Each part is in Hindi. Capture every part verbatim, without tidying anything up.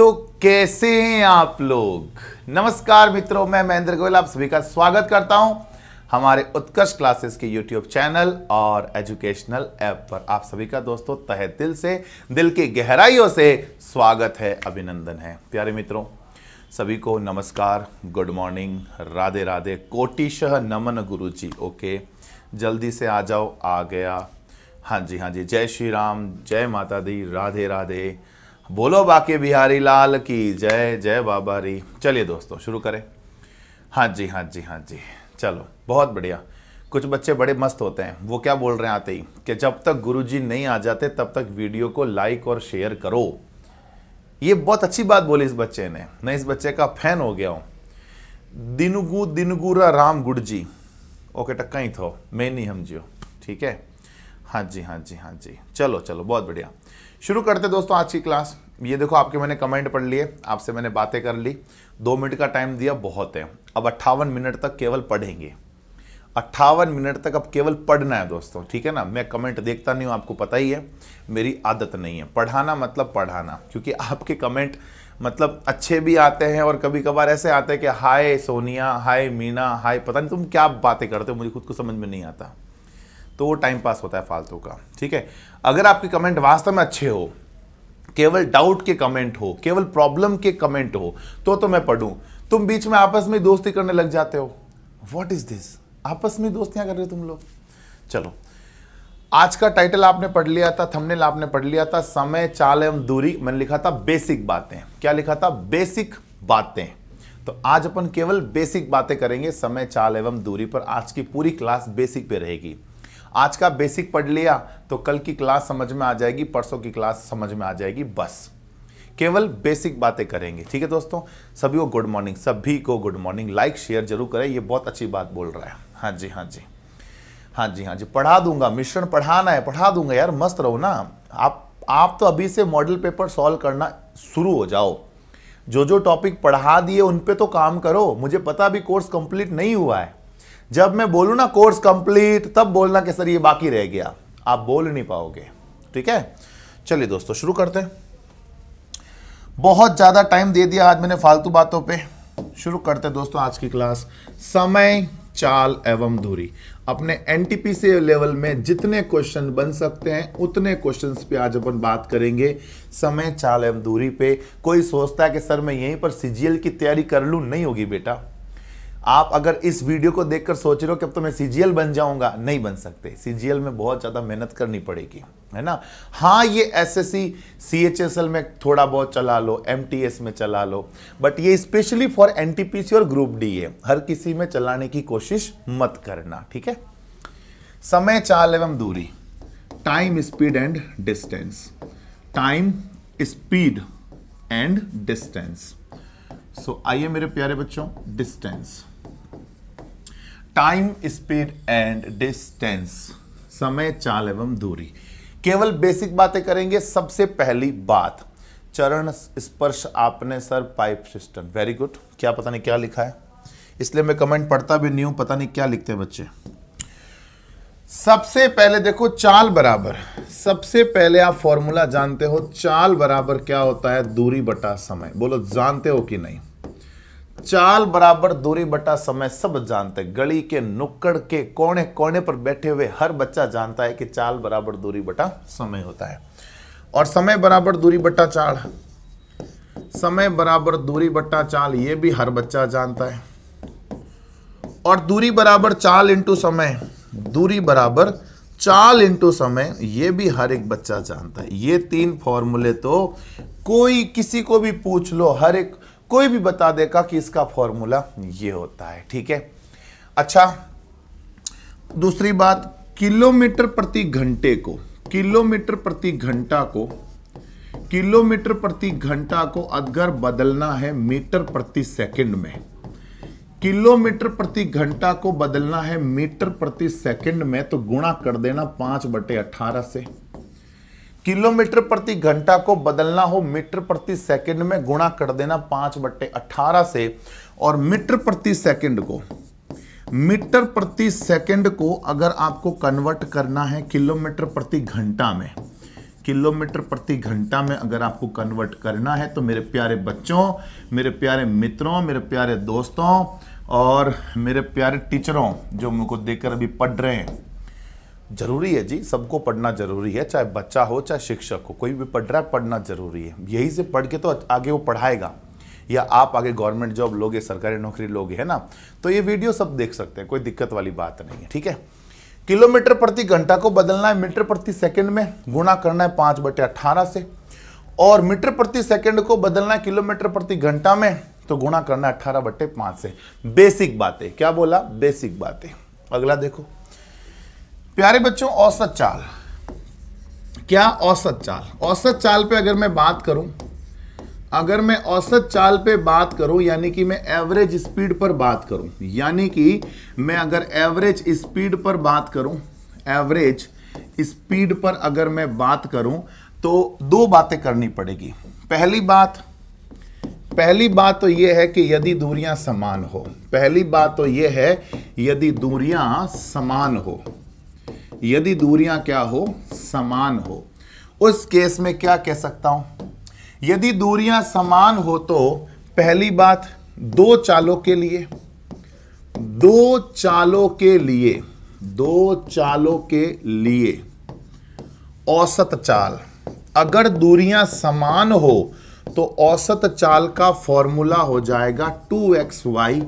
तो कैसे हैं आप लोग। नमस्कार मित्रों, मैं महेंद्र गोयल आप सभी का स्वागत करता हूं हमारे उत्कर्ष क्लासेस के यूट्यूब चैनल और एजुकेशनल ऐप पर। आप सभी का दोस्तों तहे दिल से, दिल की गहराइयों से स्वागत है, अभिनंदन है। प्यारे मित्रों सभी को नमस्कार, गुड मॉर्निंग, राधे राधे, कोटिशः नमन गुरु जी। ओके, जल्दी से आ जाओ, आ गया। हाँ जी हाँ जी, जय श्री राम, जय माता दी, राधे राधे, बोलो बाके बिहारी लाल की जय, जय बाबा री। चलिए दोस्तों शुरू करें। हाँ जी हाँ जी हाँ जी, चलो बहुत बढ़िया। कुछ बच्चे बड़े मस्त होते हैं, वो क्या बोल रहे हैं आते ही कि जब तक गुरुजी नहीं आ जाते तब तक वीडियो को लाइक और शेयर करो। ये बहुत अच्छी बात बोली इस बच्चे ने, मैं इस बच्चे का फैन हो गया हूँ। दिनगु दिनगुरा राम गुड़ जी, ओके टक्का ही थो मैं नहीं हम जियो, ठीक है। हाँ जी हाँ जी हाँ जी, चलो चलो बहुत बढ़िया। शुरू करते दोस्तों आज की क्लास। ये देखो आपके मैंने कमेंट पढ़ लिए, आपसे मैंने बातें कर ली, दो मिनट का टाइम दिया, बहुत है। अब अट्ठावन मिनट तक केवल पढ़ेंगे, अट्ठावन मिनट तक अब केवल पढ़ना है दोस्तों, ठीक है ना। मैं कमेंट देखता नहीं हूँ, आपको पता ही है, मेरी आदत नहीं है। पढ़ाना मतलब पढ़ाना, क्योंकि आपके कमेंट मतलब अच्छे भी आते हैं और कभी कभार ऐसे आते हैं कि हाय सोनिया, हाय मीना, हाय पता नहीं तुम क्या बातें करते हो, मुझे खुद को समझ में नहीं आता, तो वो टाइम पास होता है फालतू का, ठीक है। अगर आपके कमेंट वास्तव में अच्छे हो, केवल डाउट के कमेंट हो, केवल प्रॉब्लम के कमेंट हो, तो तो मैं पढ़ूं। तुम बीच में आपस में दोस्ती करने लग जाते हो, व्हाट इज दिस, आपस में दोस्तियां कर रहे हो तुम लोग। चलो, आज का टाइटल आपने पढ़ लिया था, थंबनेल आपने पढ़ लिया था, समय, चाल एवं दूरी। मैंने लिखा था बेसिक बातें, क्या लिखा था, बेसिक बातें। तो आज अपन केवल बेसिक बातें करेंगे समय, चाल एवं दूरी पर। आज की पूरी क्लास बेसिक पे रहेगी। आज का बेसिक पढ़ लिया तो कल की क्लास समझ में आ जाएगी, परसों की क्लास समझ में आ जाएगी, बस केवल बेसिक बातें करेंगे, ठीक है दोस्तों। सभी को गुड मॉर्निंग, सभी को गुड मॉर्निंग। लाइक शेयर जरूर करें, ये बहुत अच्छी बात बोल रहा है। हाँ जी हाँ जी हाँ जी हाँ जी, पढ़ा दूंगा मिश्रण, पढ़ाना है पढ़ा दूंगा यार, मस्त रहो ना आप। आप तो अभी से मॉडल पेपर सॉल्व करना शुरू हो जाओ, जो जो टॉपिक पढ़ा दिए उन पर तो काम करो। मुझे पता भी कोर्स कंप्लीट नहीं हुआ है, जब मैं बोलूँ ना कोर्स कंप्लीट तब बोलना कि सर ये बाकी रह गया, आप बोल नहीं पाओगे, ठीक है। चलिए दोस्तों शुरू करते हैं, बहुत ज़्यादा टाइम दे दिया आज मैंने फालतू बातों पे। शुरू करते हैं दोस्तों आज की क्लास, समय, चाल एवं दूरी। अपने एनटीपीसी लेवल में जितने क्वेश्चन बन सकते हैं उतने क्वेश्चंस पे आज अपन बात करेंगे, समय, चाल एवं दूरी पे। कोई सोचता है कि सर मैं यहीं पर सीजीएल की तैयारी कर लूँ, नहीं होगी बेटा। आप अगर इस वीडियो को देखकर सोच रहे हो कि अब तो मैं सीजीएल बन जाऊंगा, नहीं बन सकते। सीजीएल में बहुत ज़्यादा मेहनत करनी पड़ेगी, है ना। हाँ, ये एसएससी, सीएचएसएल में थोड़ा बहुत चला लो, एमटीएस में चला लो, बट ये स्पेशली फॉर एनटीपीसी और ग्रुप डी है, हर किसी में चलाने की कोशिश मत करना, ठीक है। समय, चाल एवं दूरी, time, speed and distance. Time, speed and distance. So आइए मेरे प्यारे बच्चों, distance, time, speed and distance, समय, चाल एवं दूरी, केवल बेसिक बातें करेंगे। सबसे पहली बात, चरण स्पर्श। आपने sir pipe system, very good. क्या पता नहीं क्या लिखा है, इसलिए मैं कमेंट पढ़ता भी नहीं हूं, पता नहीं क्या लिखते हैं बच्चे। सबसे पहले देखो चाल बराबर, सबसे पहले आप फॉर्मूला जानते हो, चाल बराबर क्या होता है, दूरी बटा समय। बोलो जानते हो कि नहीं, चाल बराबर दूरी बटा समय सब जानते हैं। गली के नुक्कड़ के कोने कोने पर बैठे हुए हर बच्चा जानता है कि चाल बराबर दूरी बटा समय होता है, और समय बराबर दूरी बटा चाल, समय बराबर दूरी बटा चाल ये भी हर बच्चा जानता है, और दूरी बराबर चाल इंटू समय, दूरी बराबर चाल इंटू समय ये भी हर एक बच्चा जानता है। ये तीन फॉर्मूले तो कोई किसी को भी पूछ लो, हर एक कोई भी बता देगा कि इसका फॉर्मूला ये होता है, ठीक है। अच्छा, दूसरी बात, किलोमीटर प्रति घंटे को, किलोमीटर प्रति घंटा को, किलोमीटर प्रति घंटा को अगर बदलना है मीटर प्रति सेकंड में, किलोमीटर प्रति घंटा को बदलना है मीटर प्रति सेकंड में, तो गुणा कर देना पांच बटे अठारह से। किलोमीटर प्रति घंटा को बदलना हो मीटर प्रति सेकंड में, गुणा कर देना पांच बट्टे अठारह से, और मीटर प्रति सेकंड को, मीटर प्रति सेकंड को अगर आपको कन्वर्ट करना है किलोमीटर प्रति घंटा में, किलोमीटर प्रति घंटा में अगर आपको कन्वर्ट करना है तो मेरे प्यारे बच्चों, मेरे प्यारे मित्रों, मेरे प्यारे दोस्तों और मेरे प्यारे टीचरों जो मुझको देखकर अभी पढ़ रहे हैं, जरूरी है जी, सबको पढ़ना जरूरी है, चाहे बच्चा हो चाहे शिक्षक हो, कोई भी पढ़ रहा है पढ़ना जरूरी है। यही से पढ़ के तो आगे वो पढ़ाएगा या आप आगे गवर्नमेंट जॉब लोगे, सरकारी नौकरी लोगे, है ना। तो ये वीडियो सब देख सकते हैं, कोई दिक्कत वाली बात नहीं है, ठीक है। किलोमीटर प्रति घंटा को बदलना है मीटर प्रति सेकंड में, गुणा करना है पाँच बटे अट्ठारह से, और मीटर प्रति सेकंड को बदलना है किलोमीटर प्रति घंटा में तो गुणा करना है अट्ठारह बटे पाँच से। बेसिक बातें, क्या बोला, बेसिक बातें। अगला देखो प्यारे बच्चों, औसत चाल। क्या औसत चाल, औसत चाल पे अगर मैं बात करूं, अगर मैं औसत चाल पे बात करूं यानी कि मैं एवरेज स्पीड पर बात करूं, यानी कि मैं अगर एवरेज स्पीड पर बात करूं, एवरेज स्पीड पर अगर मैं बात करूं तो दो बातें करनी पड़ेगी। पहली बात पहली बात तो ये है कि यदि दूरियां समान हो, पहली बात तो ये है यदि दूरियां समान हो, यदि दूरियां क्या हो, समान हो। उस केस में क्या कह सकता हूं, यदि दूरियां समान हो तो पहली बात दो चालों के लिए, दो चालों के लिए, दो चालों के लिए औसत चाल। अगर दूरियां समान हो तो औसत चाल का फॉर्मूला हो जाएगा two x y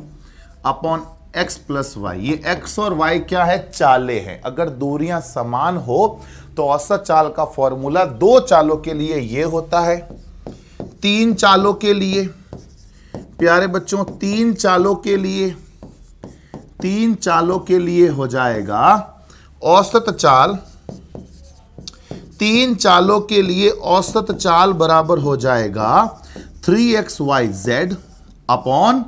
upon x plus y. ये x और y क्या है, चाले हैं। अगर दूरियां समान हो तो औसत चाल का फॉर्मूला दो चालों के लिए ये होता है, तीन चालों के लिए प्यारे बच्चों, तीन चालों के लिए तीन चालों के लिए हो जाएगा औसत चाल, तीन चालों के लिए औसत चाल बराबर हो जाएगा three x y z upon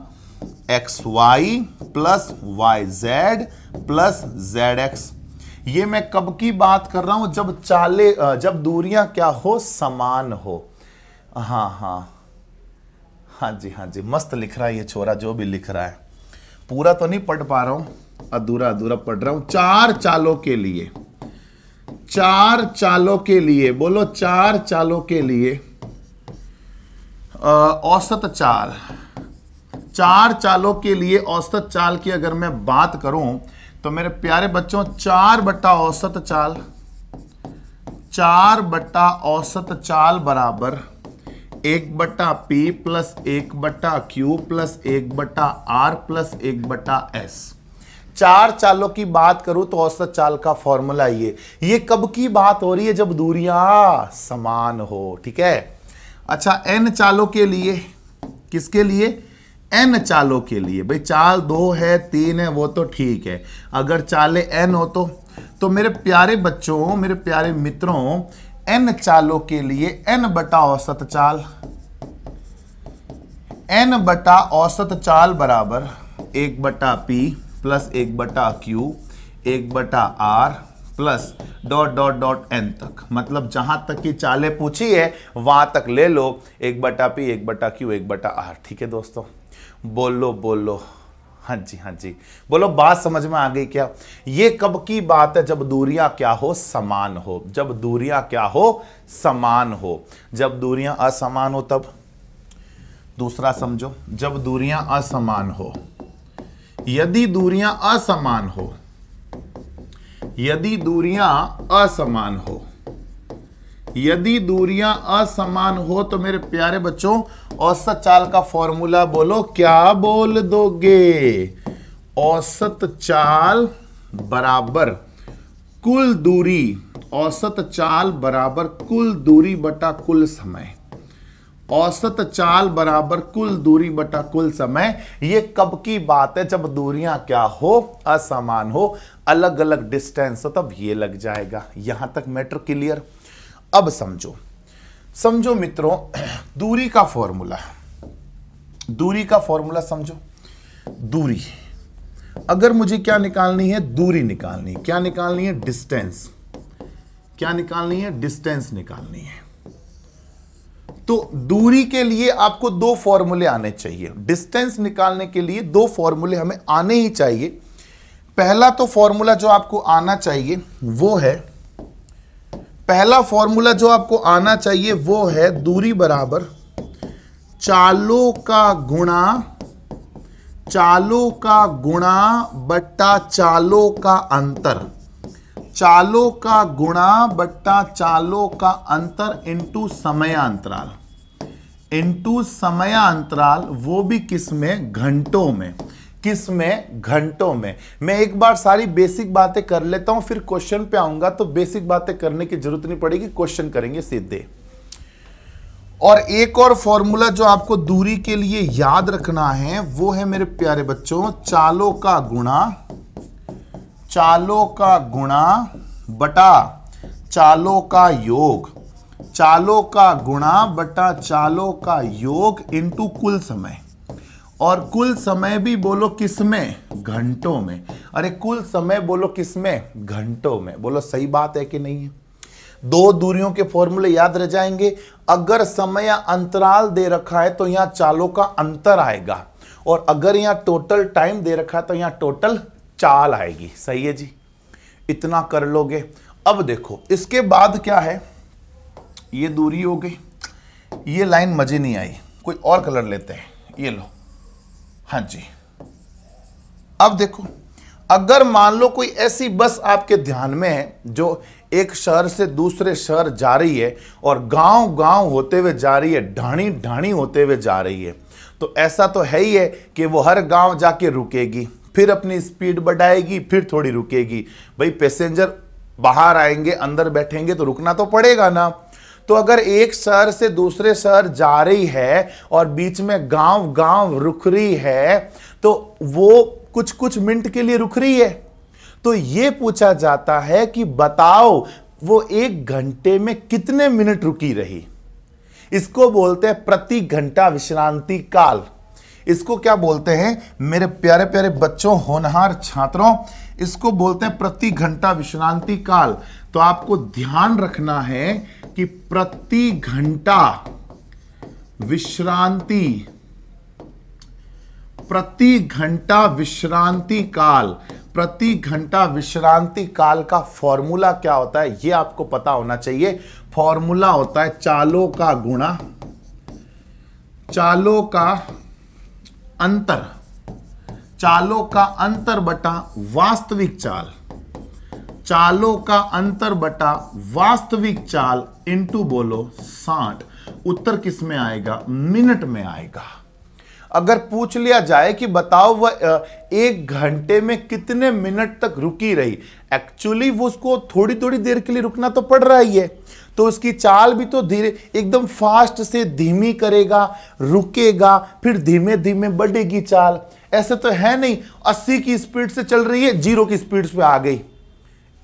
x y plus y z plus z x. ये मैं कब की बात कर रहा हूं, जब चाले जब दूरियां क्या हो, समान हो। हाँ हाँ हाँ जी हाँ जी, मस्त लिख रहा है ये छोरा, जो भी लिख रहा है। पूरा तो नहीं पढ़ पा रहा हूं, अधूरा अधूरा पढ़ रहा हूं। चार चालों के लिए, चार चालों के लिए, बोलो चार चालों के लिए आ, औसत चाल, चार चालों के लिए औसत चाल की अगर मैं बात करूं तो मेरे प्यारे बच्चों चार बट्टा औसत चाल, चार बट्टा औसत चाल बराबर एक बट्टा पी प्लस एक बट्टा क्यू प्लस एक बट्टा आर प्लस एक बट्टा एस। चार चालों की बात करूं तो औसत चाल का फॉर्मूला ये ये कब की बात हो रही है, जब दूरियां समान हो, ठीक है। अच्छा, एन चालों के लिए, किसके लिए, एन चालों के लिए। भाई चाल दो है, तीन है, वो तो ठीक है, अगर चाले एन हो तो तो मेरे प्यारे बच्चों, मेरे प्यारे मित्रों, एन चालों के लिए एन बटा औसत चाल, एन बटा औसत चाल बराबर एक बटा पी प्लस एक बटा क्यू एक बटा r plus dot dot dot n तक। मतलब जहां तक की चाले पूछी है वहां तक ले लो, एक बटा पी एक बटा क्यू एक बटा आर, ठीक है दोस्तों। बोलो बोलो, हाँ जी हाँ जी, बोलो, बात समझ में आ गई क्या। ये कब की बात है, जब दूरियां क्या हो, समान हो, जब दूरियां क्या हो, समान हो। जब दूरियां असमान हो तब। दूसरा समझो, जब दूरियां असमान हो, यदि दूरियां असमान हो, यदि दूरियां असमान हो, यदि दूरियां असमान हो तो मेरे प्यारे बच्चों औसत चाल का फॉर्मूला बोलो, क्या बोल दोगे, औसत चाल बराबर कुल दूरी, औसत चाल बराबर कुल दूरी बटा कुल समय, औसत चाल बराबर कुल दूरी बटा कुल समय। ये कब की बात है, जब दूरियां क्या हो, असमान हो, अलग अलग डिस्टेंस हो, तब ये लग जाएगा। यहां तक मैटर क्लियर। अब समझो समझो मित्रों, दूरी का फॉर्मूला, दूरी का फॉर्मूला समझो। दूरी अगर मुझे क्या निकालनी है, दूरी निकालनी है, क्या निकालनी है, डिस्टेंस, क्या निकालनी है, डिस्टेंस निकालनी है। तो दूरी के लिए आपको दो फॉर्मूले आने चाहिए, डिस्टेंस निकालने के लिए दो फॉर्मूले हमें आने ही चाहिए। पहला तो फॉर्मूला जो आपको आना चाहिए वो है पहला फॉर्मूला जो आपको आना चाहिए वो है दूरी बराबर चालों का गुणा चालों का गुणा बट्टा चालों का अंतर चालों का गुणा बट्टा चालों का अंतर इंटू समयांतराल इंटू समयांतराल वो भी किस में घंटों में किस में घंटों में। मैं एक बार सारी बेसिक बातें कर लेता हूं फिर क्वेश्चन पे आऊंगा तो बेसिक बातें करने की जरूरत नहीं पड़ेगी, क्वेश्चन करेंगे सीधे। और एक और फॉर्मूला जो आपको दूरी के लिए याद रखना है वो है मेरे प्यारे बच्चों चालों का गुणा चालों का गुणा बटा चालों का योग चालों का गुणा बटा चालों का योग इंटू कुल समय। और कुल समय भी बोलो किसमें घंटों में। अरे कुल समय बोलो किसमें घंटों में। बोलो सही बात है कि नहीं है। दो दूरियों के फॉर्मूले याद रह जाएंगे। अगर समय या अंतराल दे रखा है तो यहाँ चालों का अंतर आएगा और अगर यहाँ टोटल टाइम दे रखा है तो यहाँ टोटल चाल आएगी। सही है जी, इतना कर लोगे। अब देखो इसके बाद क्या है, ये दूरी हो गई, ये लाइन मजे नहीं आई, कोई और कलर लेते हैं, ये लो, हाँ जी। अब देखो अगर मान लो कोई ऐसी बस आपके ध्यान में है जो एक शहर से दूसरे शहर जा रही है और गांव गांव होते हुए जा रही है, ढाणी ढाणी होते हुए जा रही है, तो ऐसा तो है ही है कि वो हर गांव जाके रुकेगी, फिर अपनी स्पीड बढ़ाएगी, फिर थोड़ी रुकेगी। भाई पैसेंजर बाहर आएंगे, अंदर बैठेंगे तो रुकना तो पड़ेगा ना। तो अगर एक शहर से दूसरे शहर जा रही है और बीच में गांव गांव रुक रही है तो वो कुछ कुछ मिनट के लिए रुक रही है। तो ये पूछा जाता है कि बताओ वो एक घंटे में कितने मिनट रुकी रही। इसको बोलते हैं प्रति घंटा विश्रांति काल। इसको क्या बोलते हैं मेरे प्यारे प्यारे बच्चों, होनहार छात्रों, इसको बोलते हैं प्रति घंटा विश्रांति काल। तो आपको ध्यान रखना है कि प्रति घंटा विश्रांति प्रति घंटा विश्रांति काल प्रति घंटा विश्रांति काल का फॉर्मूला क्या होता है ये आपको पता होना चाहिए। फॉर्मूला होता है चालों का गुणा चालों का अंतर चालों का अंतर बटा वास्तविक चाल चालों का अंतर बटा वास्तविक चाल इंटू बोलो साठ। उत्तर किस में आएगा, मिनट में आएगा। अगर पूछ लिया जाए कि बताओ वह एक घंटे में कितने मिनट तक रुकी रही, एक्चुअली वो उसको थोड़ी थोड़ी देर के लिए रुकना तो पड़ रहा ही है, तो उसकी चाल भी तो धीरे एकदम फास्ट से धीमी करेगा, रुकेगा, फिर धीमे धीमे बढ़ेगी चाल। ऐसे तो है नहीं अस्सी की स्पीड से चल रही है, जीरो की स्पीड पे आ गई,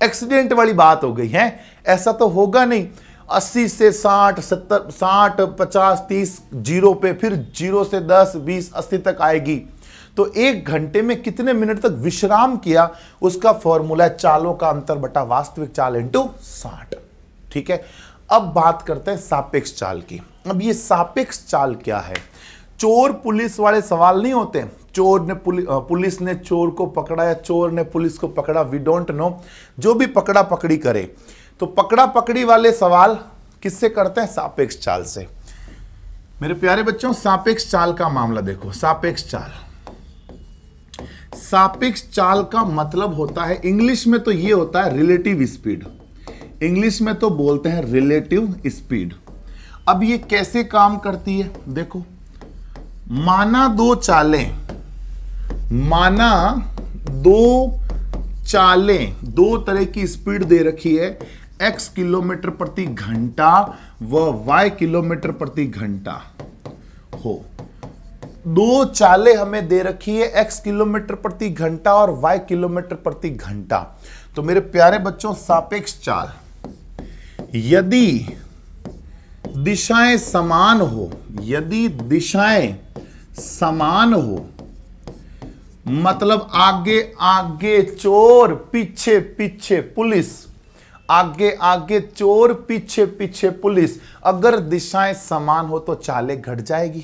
एक्सीडेंट वाली बात हो गई है। ऐसा तो होगा नहीं। अस्सी से साठ, सत्तर, साठ, पचास, तीस, जीरो पे, फिर जीरो से दस, बीस, अस्सी तक आएगी। तो एक घंटे में कितने मिनट तक विश्राम किया, उसका फॉर्मूला है चालों का अंतर बटा वास्तविक चाल इंटू साठ। ठीक है, अब बात करते हैं सापेक्ष चाल की। अब ये सापेक्ष चाल क्या है, चोर पुलिस वाले सवाल नहीं होते, चोर ने पुलि, पुलिस ने चोर को पकड़ा या चोर ने पुलिस को पकड़ा, वी डोंट नो, जो भी पकड़ा पकड़ी करे, तो पकड़ा पकड़ी वाले सवाल किससे करते हैं, सापेक्ष चाल से। मेरे प्यारे बच्चों सापेक्ष चाल का मामला देखो। सापेक्ष चाल, सापेक्ष चाल का मतलब होता है, इंग्लिश में तो ये होता है रिलेटिव स्पीड, इंग्लिश में तो बोलते हैं रिलेटिव स्पीड। अब ये कैसे काम करती है देखो, माना दो चालें माना दो चालें दो तरह की स्पीड दे रखी है, x किलोमीटर प्रति घंटा व y किलोमीटर प्रति घंटा हो। दो चालें हमें दे रखी है x किलोमीटर प्रति घंटा और y किलोमीटर प्रति घंटा। तो मेरे प्यारे बच्चों सापेक्ष चाल, यदि दिशाएं समान हो, यदि दिशाएं समान हो, मतलब आगे आगे चोर पीछे पीछे पुलिस, आगे आगे चोर पीछे पीछे पुलिस, अगर दिशाएं समान हो तो चालें घट जाएगी,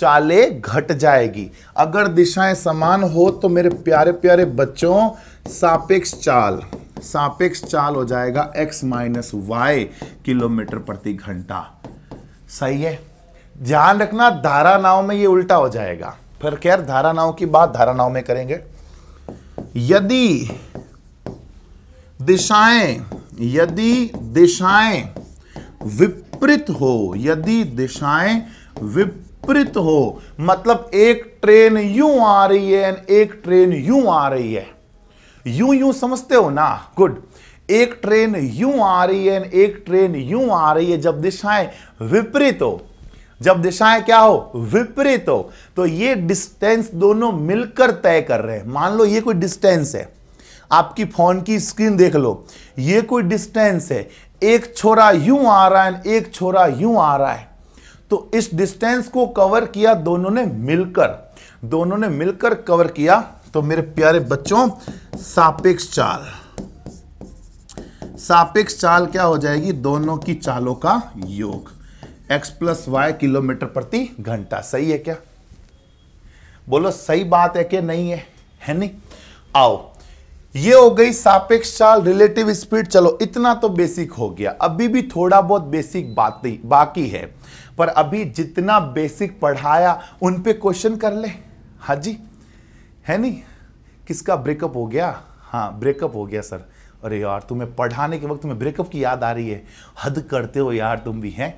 चालें घट जाएगी। अगर दिशाएं समान हो तो मेरे प्यारे प्यारे बच्चों सापेक्ष चाल सापेक्ष चाल हो जाएगा x माइनस वाई किलोमीटर प्रति घंटा। सही है, ध्यान रखना धारा नाव में ये उल्टा हो जाएगा। फिर खैर धारा नाव की बात धारा नाव में करेंगे। यदि दिशाएं यदि दिशाएं विपरीत हो, यदि दिशाएं विपरीत हो मतलब एक ट्रेन यूं आ रही है एक ट्रेन यूं आ रही है, यूं यूं समझते हो ना, गुड। एक ट्रेन यूं आ रही है एक ट्रेन यूं आ रही है, जब दिशाएं विपरीत हो, जब दिशाएं क्या हो विपरीत हो, तो ये डिस्टेंस दोनों मिलकर तय कर रहे हैं। मान लो ये कोई डिस्टेंस है, आपकी फोन की स्क्रीन देख लो, ये कोई डिस्टेंस है, एक छोरा यूं आ रहा है एक छोरा यूं आ रहा है, तो इस डिस्टेंस को कवर किया दोनों ने मिलकर, दोनों ने मिलकर कवर किया। तो मेरे प्यारे बच्चों सापेक्ष चाल, सापेक्ष चाल क्या हो जाएगी, दोनों की चालों का योग x प्लस वाई किलोमीटर प्रति घंटा। सही है क्या, बोलो सही बात है कि नहीं है, है नहीं। आओ ये हो गई सापेक्ष चाल, रिलेटिव स्पीड। चलो इतना तो बेसिक हो गया, अभी भी थोड़ा बहुत बेसिक बात बाकी है, पर अभी जितना बेसिक पढ़ाया उन पे क्वेश्चन कर ले। हाँ जी, है नहीं। किसका ब्रेकअप हो गया? हाँ ब्रेकअप हो गया सर। अरे यार तुम्हें पढ़ाने के वक्त तुम्हें ब्रेकअप की याद आ रही है, हद करते हो यार तुम भी। हैं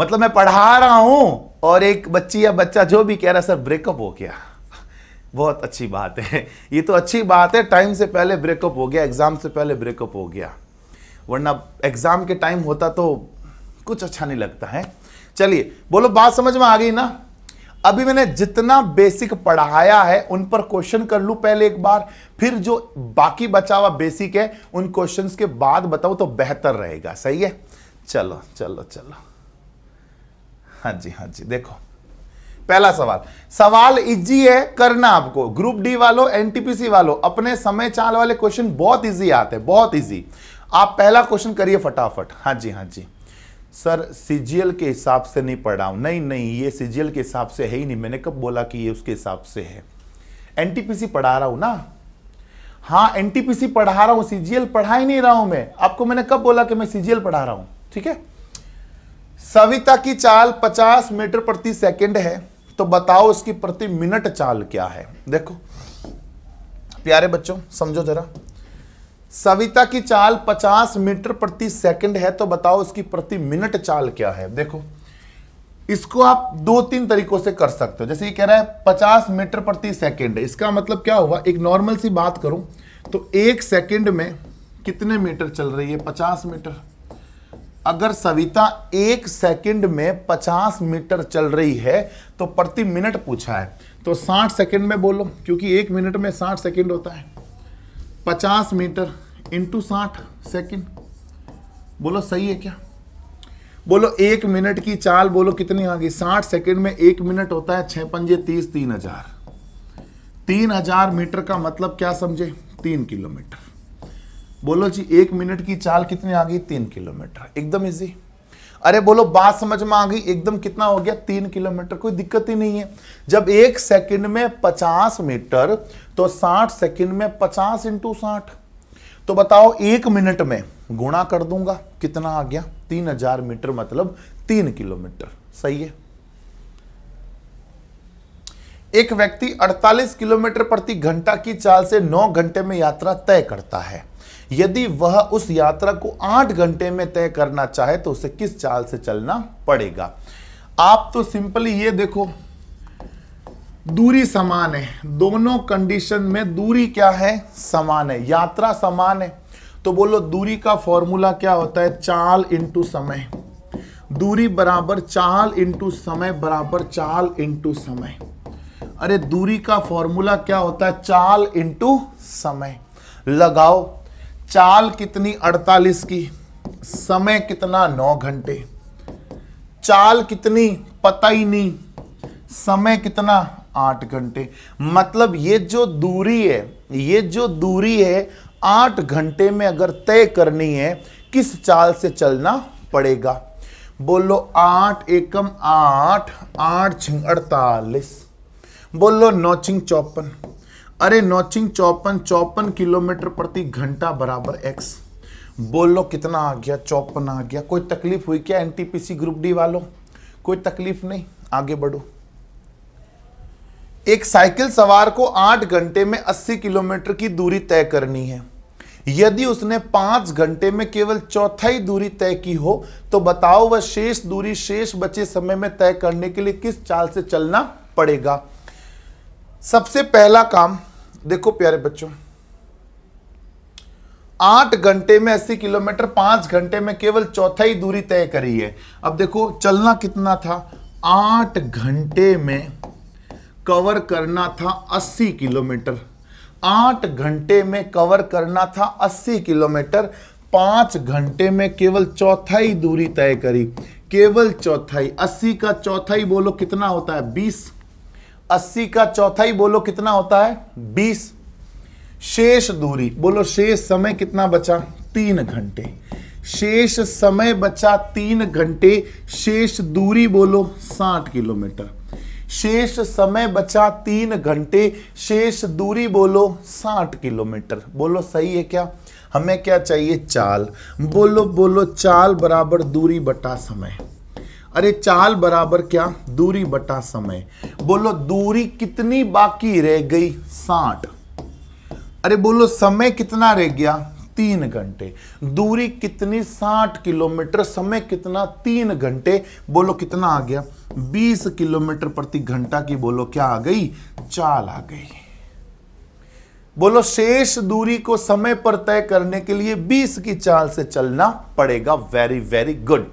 मतलब मैं पढ़ा रहा हूं और एक बच्ची या बच्चा जो भी कह रहा है सर ब्रेकअप हो गया, बहुत अच्छी बात है, ये तो अच्छी बात है, टाइम से पहले ब्रेकअप हो गया, एग्जाम से पहले ब्रेकअप हो गया, वरना एग्जाम के टाइम होता तो कुछ अच्छा नहीं लगता है। चलिए बोलो बात समझ में आ गई ना। अभी मैंने जितना बेसिक पढ़ाया है उन पर क्वेश्चन कर लूं पहले एक बार, फिर जो बाकी बचा हुआ बेसिक है उन क्वेश्चंस के बाद बताऊं तो बेहतर रहेगा। सही है, चलो चलो चलो। हाँ जी हाँ जी, देखो पहला सवाल, सवाल इजी है करना आपको। ग्रुप डी वालों, एनटीपीसी वालों, अपने समय चाल वाले क्वेश्चन बहुत इजी आते हैं, बहुत इजी। आप पहला क्वेश्चन करिए फटाफट। हाँ जी हाँ जी सर सीजीएल के हिसाब से नहीं पढ़ा हूं। नहीं नहीं, ये सीजीएल के हिसाब से है ही नहीं, मैंने कब बोला कि ये उसके हिसाब से है। एनटीपीसी पढ़ा रहा हूं ना। हाँ एनटीपीसी पढ़ा रहा हूं, सीजीएल पढ़ा ही नहीं रहा हूं मैं। आपको मैंने कब बोला कि मैं सीजीएल पढ़ा रहा हूं? ठीक है। सविता की चाल पचास मीटर प्रति सेकंड है, तो बताओ इसकी प्रति मिनट चाल क्या है। देखो प्यारे बच्चों समझो जरा, सविता की चाल पचास मीटर प्रति सेकंड है तो बताओ इसकी प्रति मिनट चाल क्या है। देखो इसको आप दो तीन तरीकों से कर सकते हो। जैसे ये कह रहा है पचास मीटर प्रति सेकंड, इसका मतलब क्या हुआ, एक नॉर्मल सी बात करूं तो एक सेकंड में कितने मीटर चल रही है, पचास मीटर। अगर सविता एक सेकंड में पचास मीटर चल रही है तो प्रति मिनट पूछा है, तो साठ सेकंड में बोलो, क्योंकि एक मिनट में साठ सेकंड होता है। पचास मीटर इंटू साठ सेकेंड, बोलो सही है क्या। बोलो एक मिनट की चाल बोलो कितनी आ गई, साठ सेकंड में एक मिनट होता है, छः पंजे तीस, तीन हजार। तीन हजार मीटर का मतलब क्या समझे, तीन किलोमीटर। बोलो जी एक मिनट की चाल कितनी आ गई, तीन किलोमीटर, एकदम इजी। अरे बोलो बात समझ में आ गई, एकदम कितना हो गया, तीन किलोमीटर, कोई दिक्कत ही नहीं है। जब एक सेकंड में पचास मीटर तो साठ सेकंड में पचास इंटू साठ, तो बताओ एक मिनट में गुणा कर दूंगा, कितना आ गया, तीन हजार मीटर मतलब तीन किलोमीटर। सही है। एक व्यक्ति अड़तालीस किलोमीटर प्रति घंटा की चाल से नौ घंटे में यात्रा तय करता है, यदि वह उस यात्रा को आठ घंटे में तय करना चाहे तो उसे किस चाल से चलना पड़ेगा। आप तो सिंपली ये देखो दूरी समान है, दोनों कंडीशन में दूरी क्या है, समान है, यात्रा समान है, तो बोलो दूरी का फॉर्मूला क्या होता है, चाल इंटू समय। दूरी बराबर चाल इंटू समय बराबर चाल इंटू समय। अरे दूरी का फॉर्मूला क्या होता है, चाल इंटू समय। लगाओ चाल कितनी अड़तालीस की, समय कितना नौ घंटे, चाल कितनी पता ही नहीं, समय कितना आठ घंटे, मतलब ये जो दूरी है ये जो दूरी है आठ घंटे में अगर तय करनी है किस चाल से चलना पड़ेगा। बोलो आठ एकम आठ, आठ छिंग अड़तालीस, बोलो नौ छिंग चौपन, अरे नौचिंग चौपन चौपन किलोमीटर प्रति घंटा बराबर एक्स। बोलो कितना आ गया? चौपन आ गया। कोई तकलीफ हुई क्या एनटीपीसी ग्रुप डी वालों? कोई तकलीफ नहीं, आगे बढ़ो। एक साइकिल सवार को आठ घंटे में अस्सी किलोमीटर की दूरी तय करनी है। यदि उसने पांच घंटे में केवल चौथाई दूरी तय की हो तो बताओ वह शेष दूरी शेष बचे समय में तय करने के लिए किस चाल से चलना पड़ेगा। सबसे पहला काम देखो प्यारे बच्चों, आठ घंटे में अस्सी किलोमीटर, पांच घंटे में केवल चौथाई दूरी तय करी है। अब देखो चलना कितना था, आठ घंटे में कवर करना था अस्सी किलोमीटर, आठ घंटे में कवर करना था अस्सी किलोमीटर, पांच घंटे में केवल चौथाई दूरी तय करी, केवल चौथाई। अस्सी का चौथाई बोलो कितना होता है, बीस। अस्सी का चौथाई बोलो कितना होता है, बीस। शेष दूरी बोलो, शेष समय कितना बचा, तीन घंटे। शेष समय बचा तीन घंटे, शेष दूरी बोलो साठ किलोमीटर। शेष समय बचा तीन घंटे, शेष दूरी बोलो साठ किलोमीटर। बोलो सही है क्या? हमें क्या चाहिए, चाल। बोलो बोलो चाल बराबर दूरी बटा समय। अरे चाल बराबर क्या, दूरी बटा समय। बोलो दूरी कितनी बाकी रह गई, साठ। अरे बोलो समय कितना रह गया, तीन घंटे। दूरी कितनी, साठ किलोमीटर। समय कितना, तीन घंटे। बोलो कितना आ गया, बीस किलोमीटर प्रति घंटा की बोलो क्या आ गई, चाल आ गई। बोलो शेष दूरी को समय पर तय करने के लिए बीस की चाल से चलना पड़ेगा। Very very good.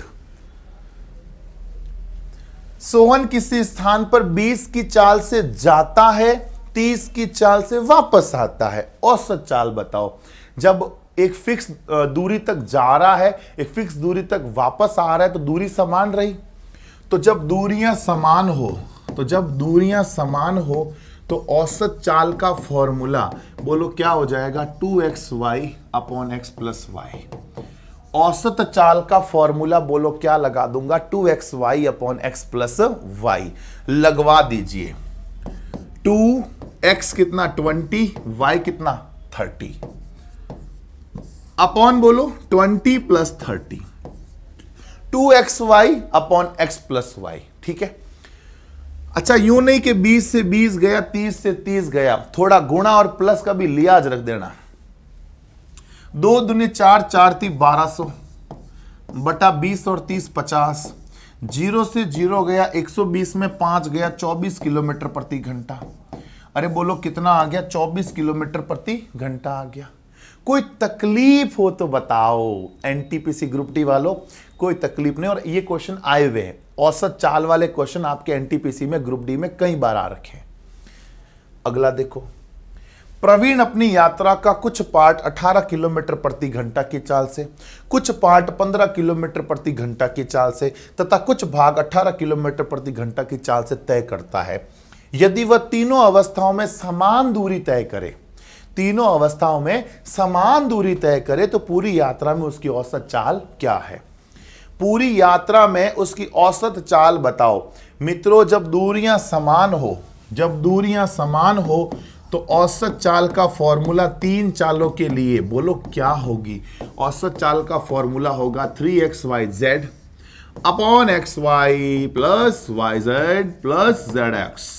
सोहन किसी स्थान पर बीस की चाल से जाता है, तीस की चाल से वापस आता है। औसत चाल बताओ। जब एक फिक्स दूरी तक जा रहा है, एक फिक्स दूरी तक वापस आ रहा है, तो दूरी समान रही। तो जब दूरियां समान हो, तो जब दूरियां समान हो तो औसत चाल का फॉर्मूला बोलो क्या हो जाएगा, two x y upon x plus y. औसत चाल का फॉर्मूला बोलो क्या लगा दूंगा, two x y upon x plus y. लगवा दीजिए। टू एक्स कितना, ट्वेंटी, वाई कितना, थर्टी, अपॉन बोलो twenty plus thirty, two x y upon x plus y. ठीक है। अच्छा, यूं नहीं कि बीस से बीस गया, तीस से तीस गया, थोड़ा गुणा और प्लस का भी लिहाज रख देना। दो दुनी चार, चार ती बारह सौ बटा बीस और तीस पचास। जीरो से जीरो गया, एक सौ बीस में पांच गया, चौबीस किलोमीटर प्रति घंटा। अरे बोलो कितना आ गया, चौबीस किलोमीटर प्रति घंटा आ गया। कोई तकलीफ हो तो बताओ एनटीपीसी ग्रुप डी वालों, कोई तकलीफ नहीं। और ये क्वेश्चन आए हुए हैं, औसत चाल वाले क्वेश्चन आपके एनटीपीसी में ग्रुप डी में कई बार आ रखे हैं। अगला देखो, प्रवीण अपनी यात्रा का कुछ पार्ट अठारह किलोमीटर प्रति घंटा की चाल से, कुछ पार्ट पंद्रह किलोमीटर प्रति घंटा की चाल से तथा कुछ भाग अठारह किलोमीटर प्रति घंटा की चाल से तय करता है। यदि वह तीनों अवस्थाओं में समान दूरी तय करे, तीनों अवस्थाओं में समान दूरी तय करे, तो पूरी यात्रा में उसकी औसत चाल क्या है? पूरी यात्रा में उसकी औसत चाल बताओ। मित्रों, जब दूरियां समान हो, जब दूरियां समान हो तो औसत चाल का फॉर्मूला तीन चालों के लिए बोलो क्या होगी। औसत चाल का फॉर्मूला होगा three x y z upon x y plus y z plus z x.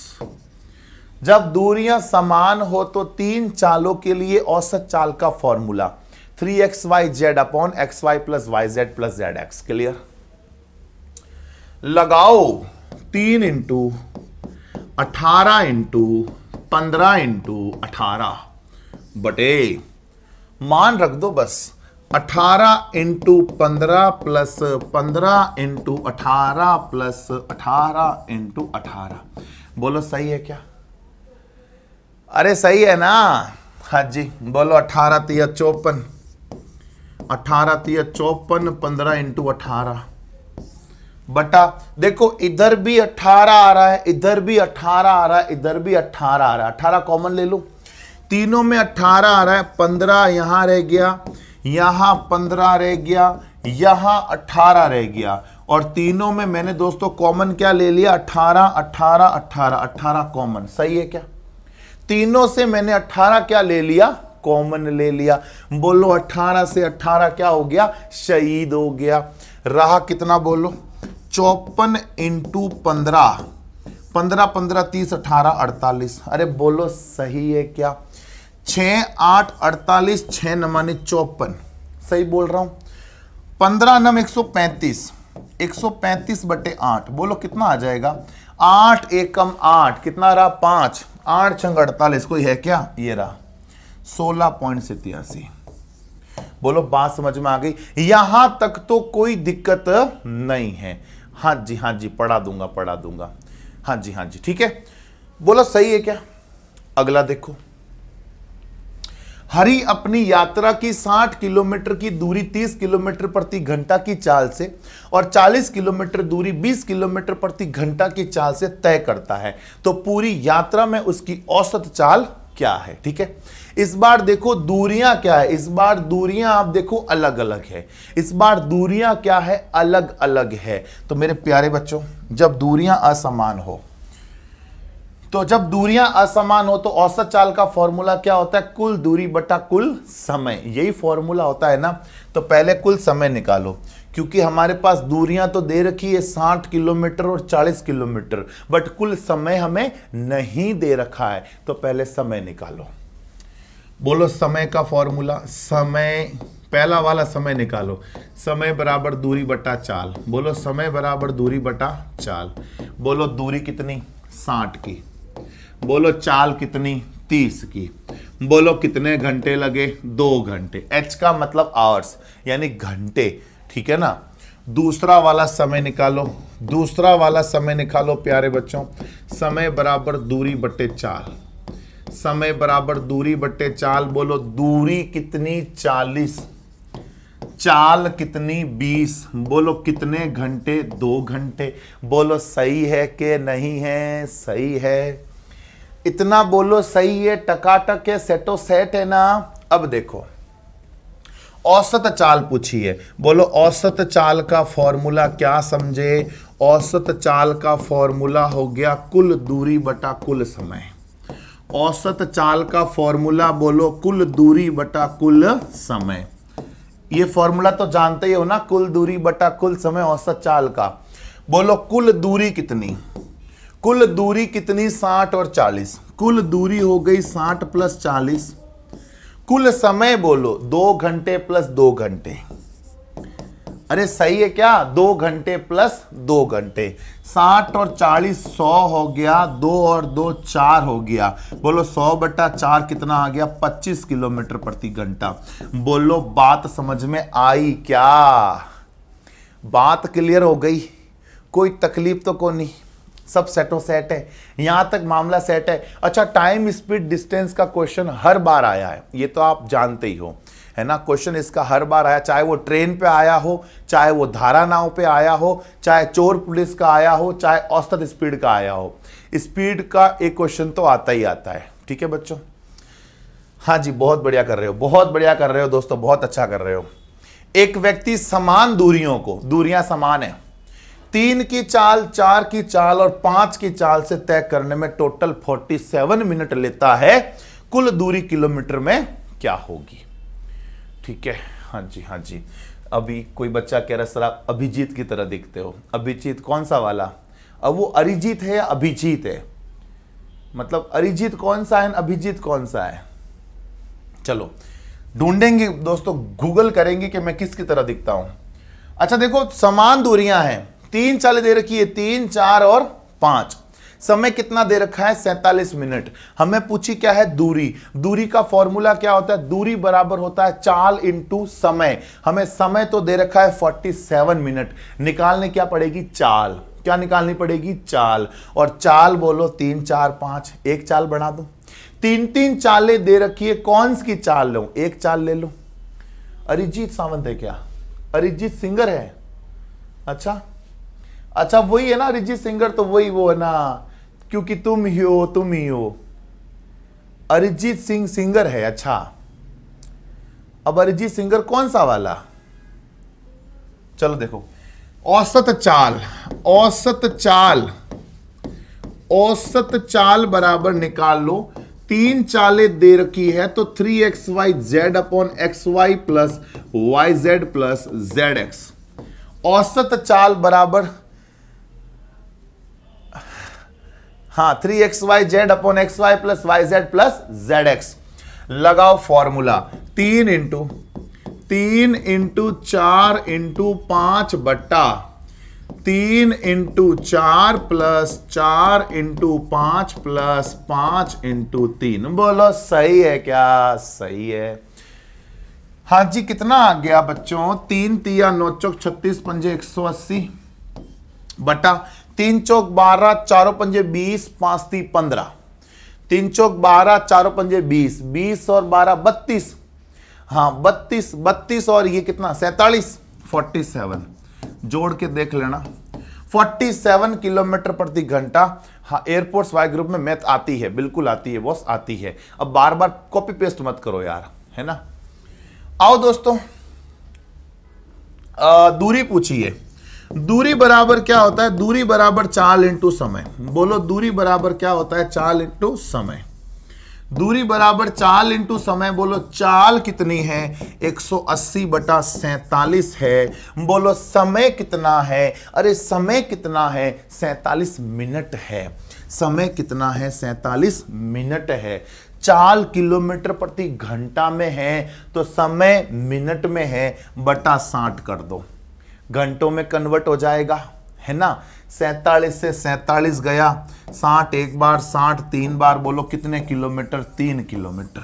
जब दूरियां समान हो तो तीन चालों के लिए औसत चाल का formula three x y z upon x y plus y z plus z x. Clear? लगाओ तीन इंटू अठारह इंटू पंद्रह इंटू अठारह बटे, मान रख दो बस, अठारह इंटू पंद्रह प्लस पंद्रह इंटू अठारह प्लस अठारह इंटू अठारह। बोलो सही है क्या? अरे सही है ना? हाँ जी। बोलो अठारह तिया चौपन, अठारह तिया चौपन, पंद्रह इंटू अठारह बटा, देखो इधर भी अठारह आ रहा है, इधर भी अठारह आ रहा है, इधर भी अठारह आ रहा है। अठारह कॉमन ले लो, तीनों में अठारह आ रहा है। पंद्रह यहाँ रह गया, यहाँ पंद्रह रह गया, यहाँ अठारह रह गया, और तीनों में मैंने दोस्तों कॉमन क्या ले लिया, अठारह अठारह अठारह अठारह कॉमन। सही है क्या? तीनों से मैंने अठारह क्या ले लिया, कॉमन ले लिया। बोलो अठारह से अठारह क्या हो गया, शहीद हो गया। रहा कितना बोलो, चौपन इंटू पंद्रह, पंद्रह पंद्रह तीस अठारह अड़तालीस। अरे बोलो सही है क्या, छः आठ अड़तालीस, छः नमाने चौपन, सही बोल रहा हूँ। पंद्रह नम एक सौ पैंतीस, एक सौ पैंतीस बटे आठ, बोलो कितना आ जाएगा, आठ एकम आठ, कितना रहा पाँच, आठ छंग अड़तालीस, कोई है क्या, ये रहा सोलह पॉइंट सत्तासी। बोलो बात समझ में आ गई, यहां तक तो कोई दिक्कत नहीं है। हाँ जी हाँ जी पढ़ा दूंगा पढ़ा दूंगा, हाँ जी हाँ जी ठीक है। बोलो सही है क्या। अगला देखो, हरि अपनी यात्रा की साठ किलोमीटर की दूरी तीस किलोमीटर प्रति घंटा की चाल से और चालीस किलोमीटर दूरी बीस किलोमीटर प्रति घंटा की चाल से तय करता है, तो पूरी यात्रा में उसकी औसत चाल क्या है। ठीक है, इस बार देखो दूरियां क्या है, इस बार दूरियां आप देखो अलग अलग है, इस बार दूरियां क्या है, अलग अलग है। तो मेरे प्यारे बच्चों, जब दूरियां असमान हो, तो जब दूरियां असमान हो तो औसत चाल का फॉर्मूला क्या होता है, कुल दूरी बटा कुल समय, यही फॉर्मूला होता है ना। तो पहले कुल समय निकालो, क्योंकि हमारे पास दूरियां तो दे रखी है साठ किलोमीटर और चालीस किलोमीटर, बट कुल समय हमें नहीं दे रखा है, तो पहले समय निकालो। बोलो समय का फॉर्मूला, समय पहला वाला समय निकालो, समय बराबर दूरी बटा चाल। बोलो समय बराबर दूरी बटा चाल। बोलो दूरी कितनी, साठ की। बोलो चाल कितनी, तीस की। बोलो कितने घंटे लगे, दो घंटे, एच का मतलब आवर्स यानी घंटे, ठीक है ना। दूसरा वाला समय निकालो, दूसरा वाला समय निकालो प्यारे बच्चों, समय बराबर दूरी बटे चाल, समय बराबर दूरी बटे चाल। बोलो दूरी कितनी, चालीस, चाल कितनी, बीस। बोलो कितने घंटे, दो घंटे। बोलो सही है कि नहीं है, सही है। इतना बोलो सही है, टकाटक है, सेटो सेट है ना। अब देखो औसत चाल पूछी है, बोलो औसत चाल का फॉर्मूला क्या समझे, औसत चाल का फॉर्मूला हो गया कुल दूरी बटा कुल समय। औसत चाल का फॉर्मूला बोलो कुल दूरी बटा कुल समय, ये फॉर्मूला तो जानते ही हो ना, कुल दूरी बटा कुल समय औसत चाल का। बोलो कुल दूरी कितनी, कुल दूरी कितनी, साठ और चालीस, कुल दूरी हो गई साठ प्लस चालीस। कुल समय बोलो दो घंटे प्लस दो घंटे, अरे सही है क्या, दो घंटे प्लस दो घंटे, साठ और चालीस सौ हो गया, दो और दो चार हो गया। बोलो सौ बटा चार कितना आ गया, पच्चीस किलोमीटर प्रति घंटा। बोलो बात समझ में आई क्या, बात क्लियर हो गई, कोई तकलीफ तो को नहीं, सब सेटों सेट है, यहाँ तक मामला सेट है। अच्छा टाइम स्पीड डिस्टेंस का क्वेश्चन हर बार आया है, ये तो आप जानते ही हो, है ना। क्वेश्चन इसका हर बार आया, चाहे वो ट्रेन पे आया हो, चाहे वो धारा नाव पे आया हो, चाहे चोर पुलिस का आया हो, चाहे औसत स्पीड का आया हो, स्पीड का एक क्वेश्चन तो आता ही आता है। ठीक है बच्चों, हाँ जी बहुत बढ़िया कर रहे हो, बहुत बढ़िया कर रहे हो दोस्तों, बहुत अच्छा कर रहे हो। एक व्यक्ति समान दूरियों को, दूरियां समान है, तीन की चाल, चार की चाल और पांच की चाल से तय करने में टोटल सैंतालीस मिनट लेता है, कुल दूरी किलोमीटर में क्या होगी। ठीक है, हाँ जी हाँ जी। अभी कोई बच्चा कह रहा है सर आप अभिजीत की तरह दिखते हो, अभिजीत कौन सा वाला, अब वो अरिजीत है या अभिजीत है, मतलब अरिजीत कौन सा है, अभिजीत कौन सा है। चलो ढूंढेंगे दोस्तों, गूगल करेंगे कि मैं किसकी तरह दिखता हूं। अच्छा देखो समान दूरियां हैं, तीन चाल दे रखी है, तीन चार और पांच, समय कितना दे रखा है, सैंतालीस मिनट। हमें पूछी क्या है, दूरी। दूरी का फॉर्मूला क्या होता है, दूरी बराबर होता है चाल इंटू समय। हमें समय तो दे रखा है सैंतालीस मिनट, निकालने क्या पड़ेगी, चाल, क्या निकालनी पड़ेगी, चाल। और चाल बोलो तीन चार पांच, एक चाल बढ़ा दो, तीन तीन चालें दे रखी है, कौन सी चाल लो, एक चाल ले लो। अरिजीत सावंत है क्या, अरिजीत सिंगर है, अच्छा अच्छा वही है ना अरिजीत सिंगर, तो वही वो है ना, क्योंकि तुम ही हो तुम ही हो, अरिजीत सिंह सिंगर है। अच्छा अब अरिजीत सिंगर कौन सा वाला, चलो देखो औसत चाल, औसत चाल, औसत चाल बराबर निकाल लो तीन चालें दे रखी है तो three x y z upon x y plus y z plus z x, औसत चाल बराबर हाँ three x y z upon x y plus y z plus z x. लगाओ फॉर्मूला, तीन इंटू तीन इंटू चार इंटू पांच बट्टा तीन इंटू चार प्लस चार इंटू पांच प्लस पांच इंटू तीन। बोलो सही है क्या? सही है। हाँ जी, कितना आ गया बच्चों? तीन तिया नौ चौक छत्तीस, पंजे एक सौ अस्सी बटा तीन चौक बारह, चारों पंजे बीस, पांच ती पंद्रह, तीन चौक बारह, चारों पंजे बीस, बीस और बारह बत्तीस, हाँ बत्तीस, बत्तीस और ये कितना सैतालीस, फोर्टी सेवन, जोड़ के देख लेना, सैंतालीस किलोमीटर प्रति घंटा। हाँ एयरपोर्ट्स वाई ग्रुप में मैथ आती है, बिल्कुल आती है बॉस, आती है। अब बार बार कॉपी पेस्ट मत करो यार, है ना। आओ दोस्तों, आ, दूरी पूछिए। दूरी बराबर क्या होता है? दूरी बराबर चाल इंटू समय। बोलो दूरी बराबर क्या होता है? चाल इंटू समय। दूरी बराबर चाल इंटू समय। बोलो चाल कितनी है? एक सौ अस्सी बटा सैंतालीस है। बोलो समय कितना है? अरे समय कितना है? सैंतालीस मिनट है। समय कितना है? सैंतालीस मिनट है। चाल किलोमीटर प्रति घंटा में है तो समय मिनट में है, बटा साठ कर दो, घंटों में कन्वर्ट हो जाएगा, है ना। सैंतालीस से सैंतालीस गया, साठ एक बार, साठ तीन बार, बोलो कितने किलोमीटर? तीन किलोमीटर।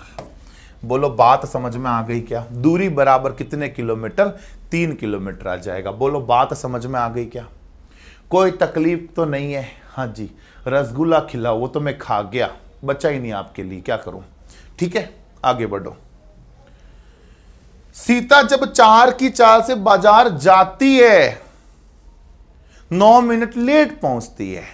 बोलो बात समझ में आ गई क्या? दूरी बराबर कितने किलोमीटर? तीन किलोमीटर आ जाएगा। बोलो बात समझ में आ गई क्या? कोई तकलीफ तो नहीं है? हाँ जी, रसगुल्ला खिलाओ, वो तो मैं खा गया, बचा ही नहीं आपके लिए, क्या करूं। ठीक है, आगे बढ़ो। सीता जब चार की चाल से बाजार जाती है, नौ मिनट लेट पहुंचती है,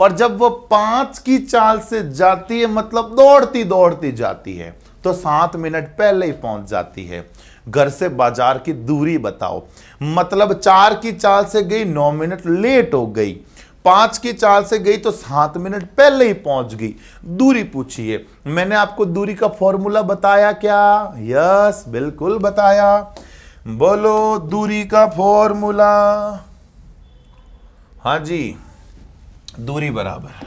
और जब वो पांच की चाल से जाती है, मतलब दौड़ती दौड़ती जाती है, तो सात मिनट पहले ही पहुंच जाती है। घर से बाजार की दूरी बताओ। मतलब चार की चाल से गई, नौ मिनट लेट हो गई, पांच की चाल से गई तो सात मिनट पहले ही पहुंच गई। दूरी पूछिए। मैंने आपको दूरी का फॉर्मूला बताया क्या? यस, बिल्कुल बताया। बोलो दूरी का फॉर्मूला। हाँ जी, दूरी बराबर,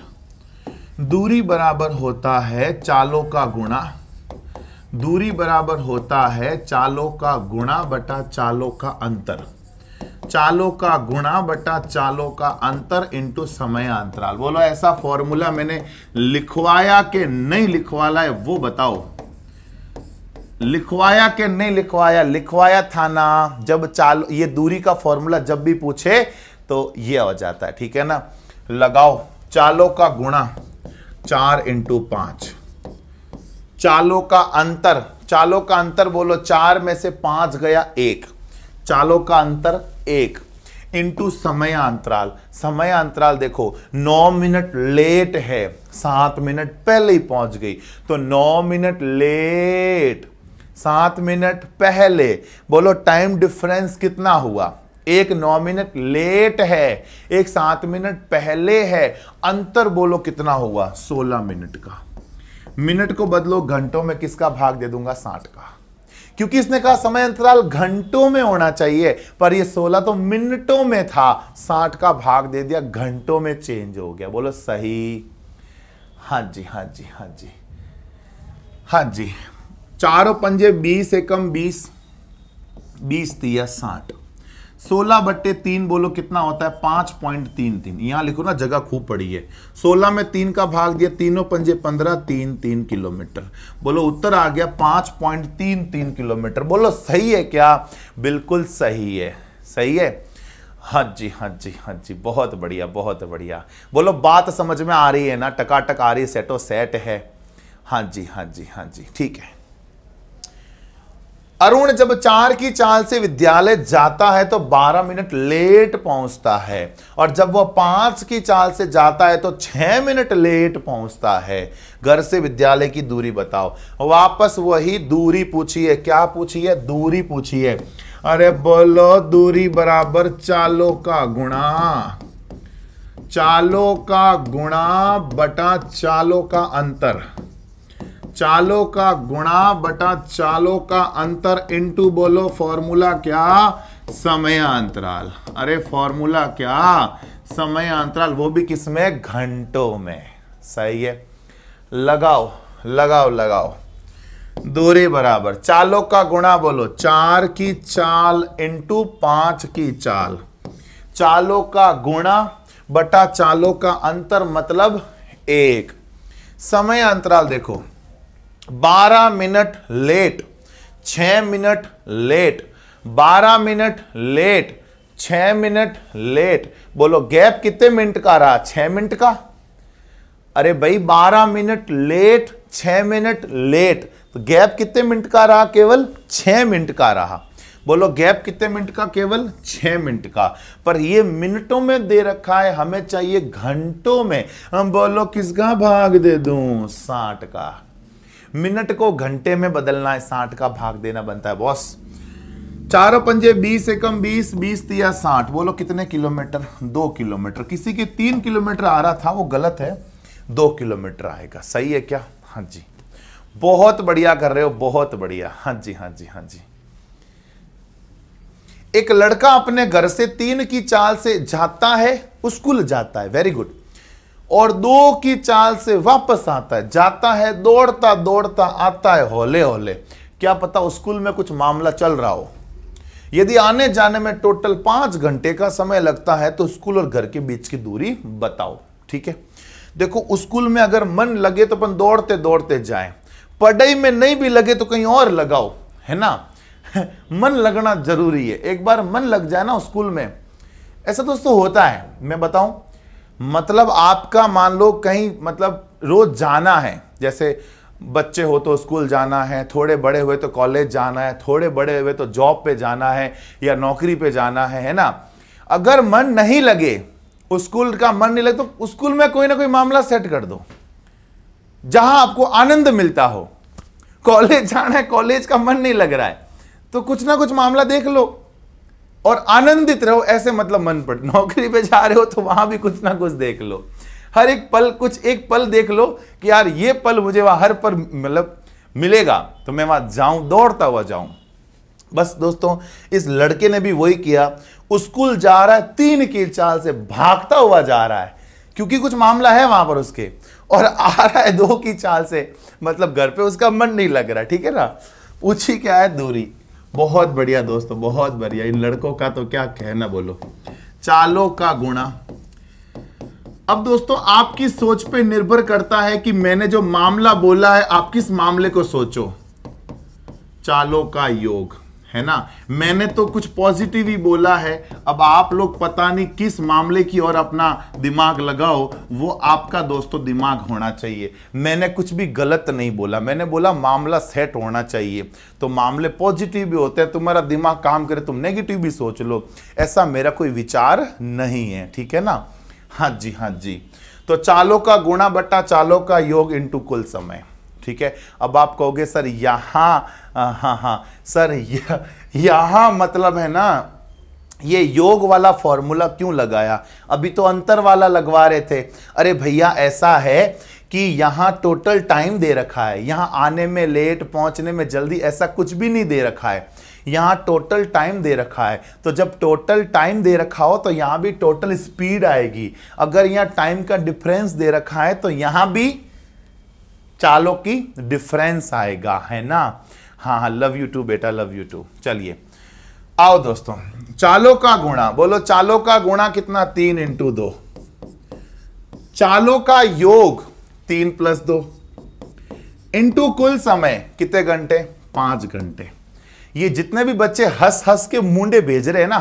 दूरी बराबर होता है चालों का गुणा, दूरी बराबर होता है चालों का गुणा बटा चालों का अंतर, चालों का गुणा बटा चालों का अंतर इंटू समय अंतराल। बोलो ऐसा फॉर्मूला मैंने लिखवाया कि नहीं लिखवाया है, वो बताओ। लिखवाया कि नहीं लिखवाया? लिखवाया था ना। जब चाल ये दूरी का फॉर्मूला जब भी पूछे तो ये हो जाता है, ठीक है ना। लगाओ, चालों का गुणा चार इंटू पांच, चालों का अंतर, चालों का अंतर बोलो चार में से पांच गया एक, चालों का अंतर एक, इंटू समय अंतराल। समय अंतराल देखो, नौ मिनट लेट है, सात मिनट पहले ही पहुंच गई, तो नौ मिनट लेट, सात मिनट पहले, बोलो टाइम डिफरेंस कितना हुआ? एक नौ मिनट लेट है, एक सात मिनट पहले है, अंतर बोलो कितना हुआ? सोलह मिनट का। मिनट को बदलो घंटों में, किसका भाग दे दूंगा? साठ का, क्योंकि इसने कहा समय अंतराल घंटों में होना चाहिए, पर ये सोलह तो मिनटों में था, साठ का भाग दे दिया, घंटों में चेंज हो गया। बोलो सही। हाँ जी, हाँ जी, हाँ जी, हाँ जी। चारों पंजे बीस, एकम बीस, बीस तिया साठ, सोलह बट्टे तीन बोलो कितना होता है? पांच पॉइंट तीन तीन। यहां लिखो ना, जगह खूब पड़ी है। सोलह में तीन का भाग दिया, तीनों पंजे पंद्रह, तीन तीन किलोमीटर। बोलो उत्तर आ गया पांच पॉइंट तीन तीन किलोमीटर। बोलो सही है क्या? बिल्कुल सही है, सही है। हाँ जी, हाँ जी, हाँ जी, बहुत बढ़िया, बहुत बढ़िया। बोलो बात समझ में आ रही है ना? टकाटक आ रही है, सेटो सेट है। हाँ जी, हाँ जी, हाँ जी, ठीक है। अरुण जब चार की चाल से विद्यालय जाता है तो बारह मिनट लेट पहुंचता है, और जब वह पांच की चाल से जाता है तो छह मिनट लेट पहुंचता है। घर से विद्यालय की दूरी बताओ। वापस वही दूरी पूछिए। क्या पूछिए? दूरी पूछिए। अरे बोलो दूरी बराबर चालों का गुणा, चालों का गुणा बटा चालों का अंतर, चालों का गुणा बटा चालों का अंतर इनटू बोलो फॉर्मूला क्या, समय अंतराल। अरे फॉर्मूला क्या, समय अंतराल, वो भी किसमें, घंटों में। सही है, लगाओ लगाओ लगाओ। दूरी बराबर चालों का गुणा बोलो, चार की चाल इंटू पांच की चाल, चालों का गुणा बटा चालों का अंतर मतलब एक। समय अंतराल देखो, बारह मिनट लेट, छह मिनट लेट, बारह मिनट लेट, छह मिनट लेट। बोलो गैप कितने मिनट का रहा, छह मिनट का। अरे भाई बारह मिनट लेट, छह मिनट लेट, तो गैप कितने मिनट का रहा, केवल छह मिनट का रहा। बोलो गैप कितने मिनट का, केवल छह मिनट का, पर ये मिनटों में दे रखा है, हमें चाहिए घंटों में। हम बोलो किसका भाग दे दूं, साठ का। मिनट को घंटे में बदलना है, साठ का भाग देना बनता है बॉस। चारों पंजे बीस, एकम बीस, बीस तिया साठ। बोलो कितने किलोमीटर, दो किलोमीटर। किसी के तीन किलोमीटर आ रहा था, वो गलत है, दो किलोमीटर आएगा। सही है क्या? हाँ जी, बहुत बढ़िया कर रहे हो, बहुत बढ़िया। हाँ जी हाँ जी हाँ जी। एक लड़का अपने घर से तीन की चाल से जाता है, स्कूल जाता है, वेरी गुड, और दो की चाल से वापस आता है, जाता है, दौड़ता दौड़ता आता है, होले होले। क्या पता स्कूल में कुछ मामला चल रहा हो। यदि आने जाने में टोटल पांच घंटे का समय लगता है तो स्कूल और घर के बीच की दूरी बताओ। ठीक है, देखो स्कूल में अगर मन लगे तो अपन दौड़ते दौड़ते जाए, पढ़ाई में नहीं भी लगे तो कहीं और लगाओ, है ना। मन लगना जरूरी है। एक बार मन लग जाए ना स्कूल में, ऐसा दोस्तों होता है, मैं बताऊं, मतलब आपका मान लो कहीं मतलब रोज जाना है, जैसे बच्चे हो तो स्कूल जाना है, थोड़े बड़े हुए तो कॉलेज जाना है, थोड़े बड़े हुए तो जॉब पे जाना है या नौकरी पे जाना है, है ना। अगर मन नहीं लगे, स्कूल का मन नहीं लगे तो स्कूल में कोई ना कोई मामला सेट कर दो जहां आपको आनंद मिलता हो। कॉलेज जाना है, कॉलेज का मन नहीं लग रहा है तो कुछ ना कुछ मामला देख लो और आनंदित रहो, ऐसे मतलब मन पर। नौकरी पे जा रहे हो तो वहां भी कुछ ना कुछ देख लो, हर एक पल कुछ एक पल देख लो कि यार ये पल मुझे वहां हर पर मतलब मिलेगा तो मैं वहां जाऊं, दौड़ता हुआ जाऊं। बस दोस्तों, इस लड़के ने भी वही किया, स्कूल जा रहा है, तीन की चाल से भागता हुआ जा रहा है क्योंकि कुछ मामला है वहां पर उसके, और आ रहा है दो की चाल से, मतलब घर पे उसका मन नहीं लग रहा। ठीक है ना, पूछी क्या है, दूरी। बहुत बढ़िया दोस्तों, बहुत बढ़िया। इन लड़कों का तो क्या कहना, बोलो चालों का गुणा। अब दोस्तों आपकी सोच पे निर्भर करता है कि मैंने जो मामला बोला है आप किस मामले को सोचो, चालों का योग, है ना। मैंने तो कुछ पॉजिटिव ही बोला है, अब आप लोग पता नहीं किस मामले की ओर अपना दिमाग लगाओ, वो आपका दोस्तों दिमाग होना चाहिए। मैंने कुछ भी गलत नहीं बोला, मैंने बोला मामला सेट होना चाहिए, तो मामले पॉजिटिव भी होते हैं। तुम्हारा दिमाग काम करे, तुम नेगेटिव भी सोच लो, ऐसा मेरा कोई विचार नहीं है। ठीक है ना, हाँ जी हाँ जी। तो चालों का गुणा बट्टा चालों का योग इंटू कुल समय। ठीक है, अब आप कहोगे सर यहाँ, हाँ हाँ सर यह, यहाँ मतलब है ना, ये योग वाला फॉर्मूला क्यों लगाया, अभी तो अंतर वाला लगवा रहे थे। अरे भैया ऐसा है कि यहाँ टोटल टाइम दे रखा है, यहाँ आने में लेट, पहुँचने में जल्दी, ऐसा कुछ भी नहीं दे रखा है, यहाँ टोटल टाइम दे रखा है। तो जब टोटल टाइम दे रखा हो तो यहाँ भी टोटल स्पीड आएगी। अगर यहाँ टाइम का डिफरेंस दे रखा है तो यहाँ भी चालों की डिफरेंस आएगा, है ना। हाँ हाँ, लव यू टू बेटा, लव यू टू। चलिए आओ दोस्तों, चालों का गुणा, बोलो चालों का गुणा कितना, तीन इंटू दो, चालों का योग तीन प्लस दो, इंटू कुल समय कितने घंटे, पांच घंटे। ये जितने भी बच्चे हंस हंस के मुंडे भेज रहे हैं ना,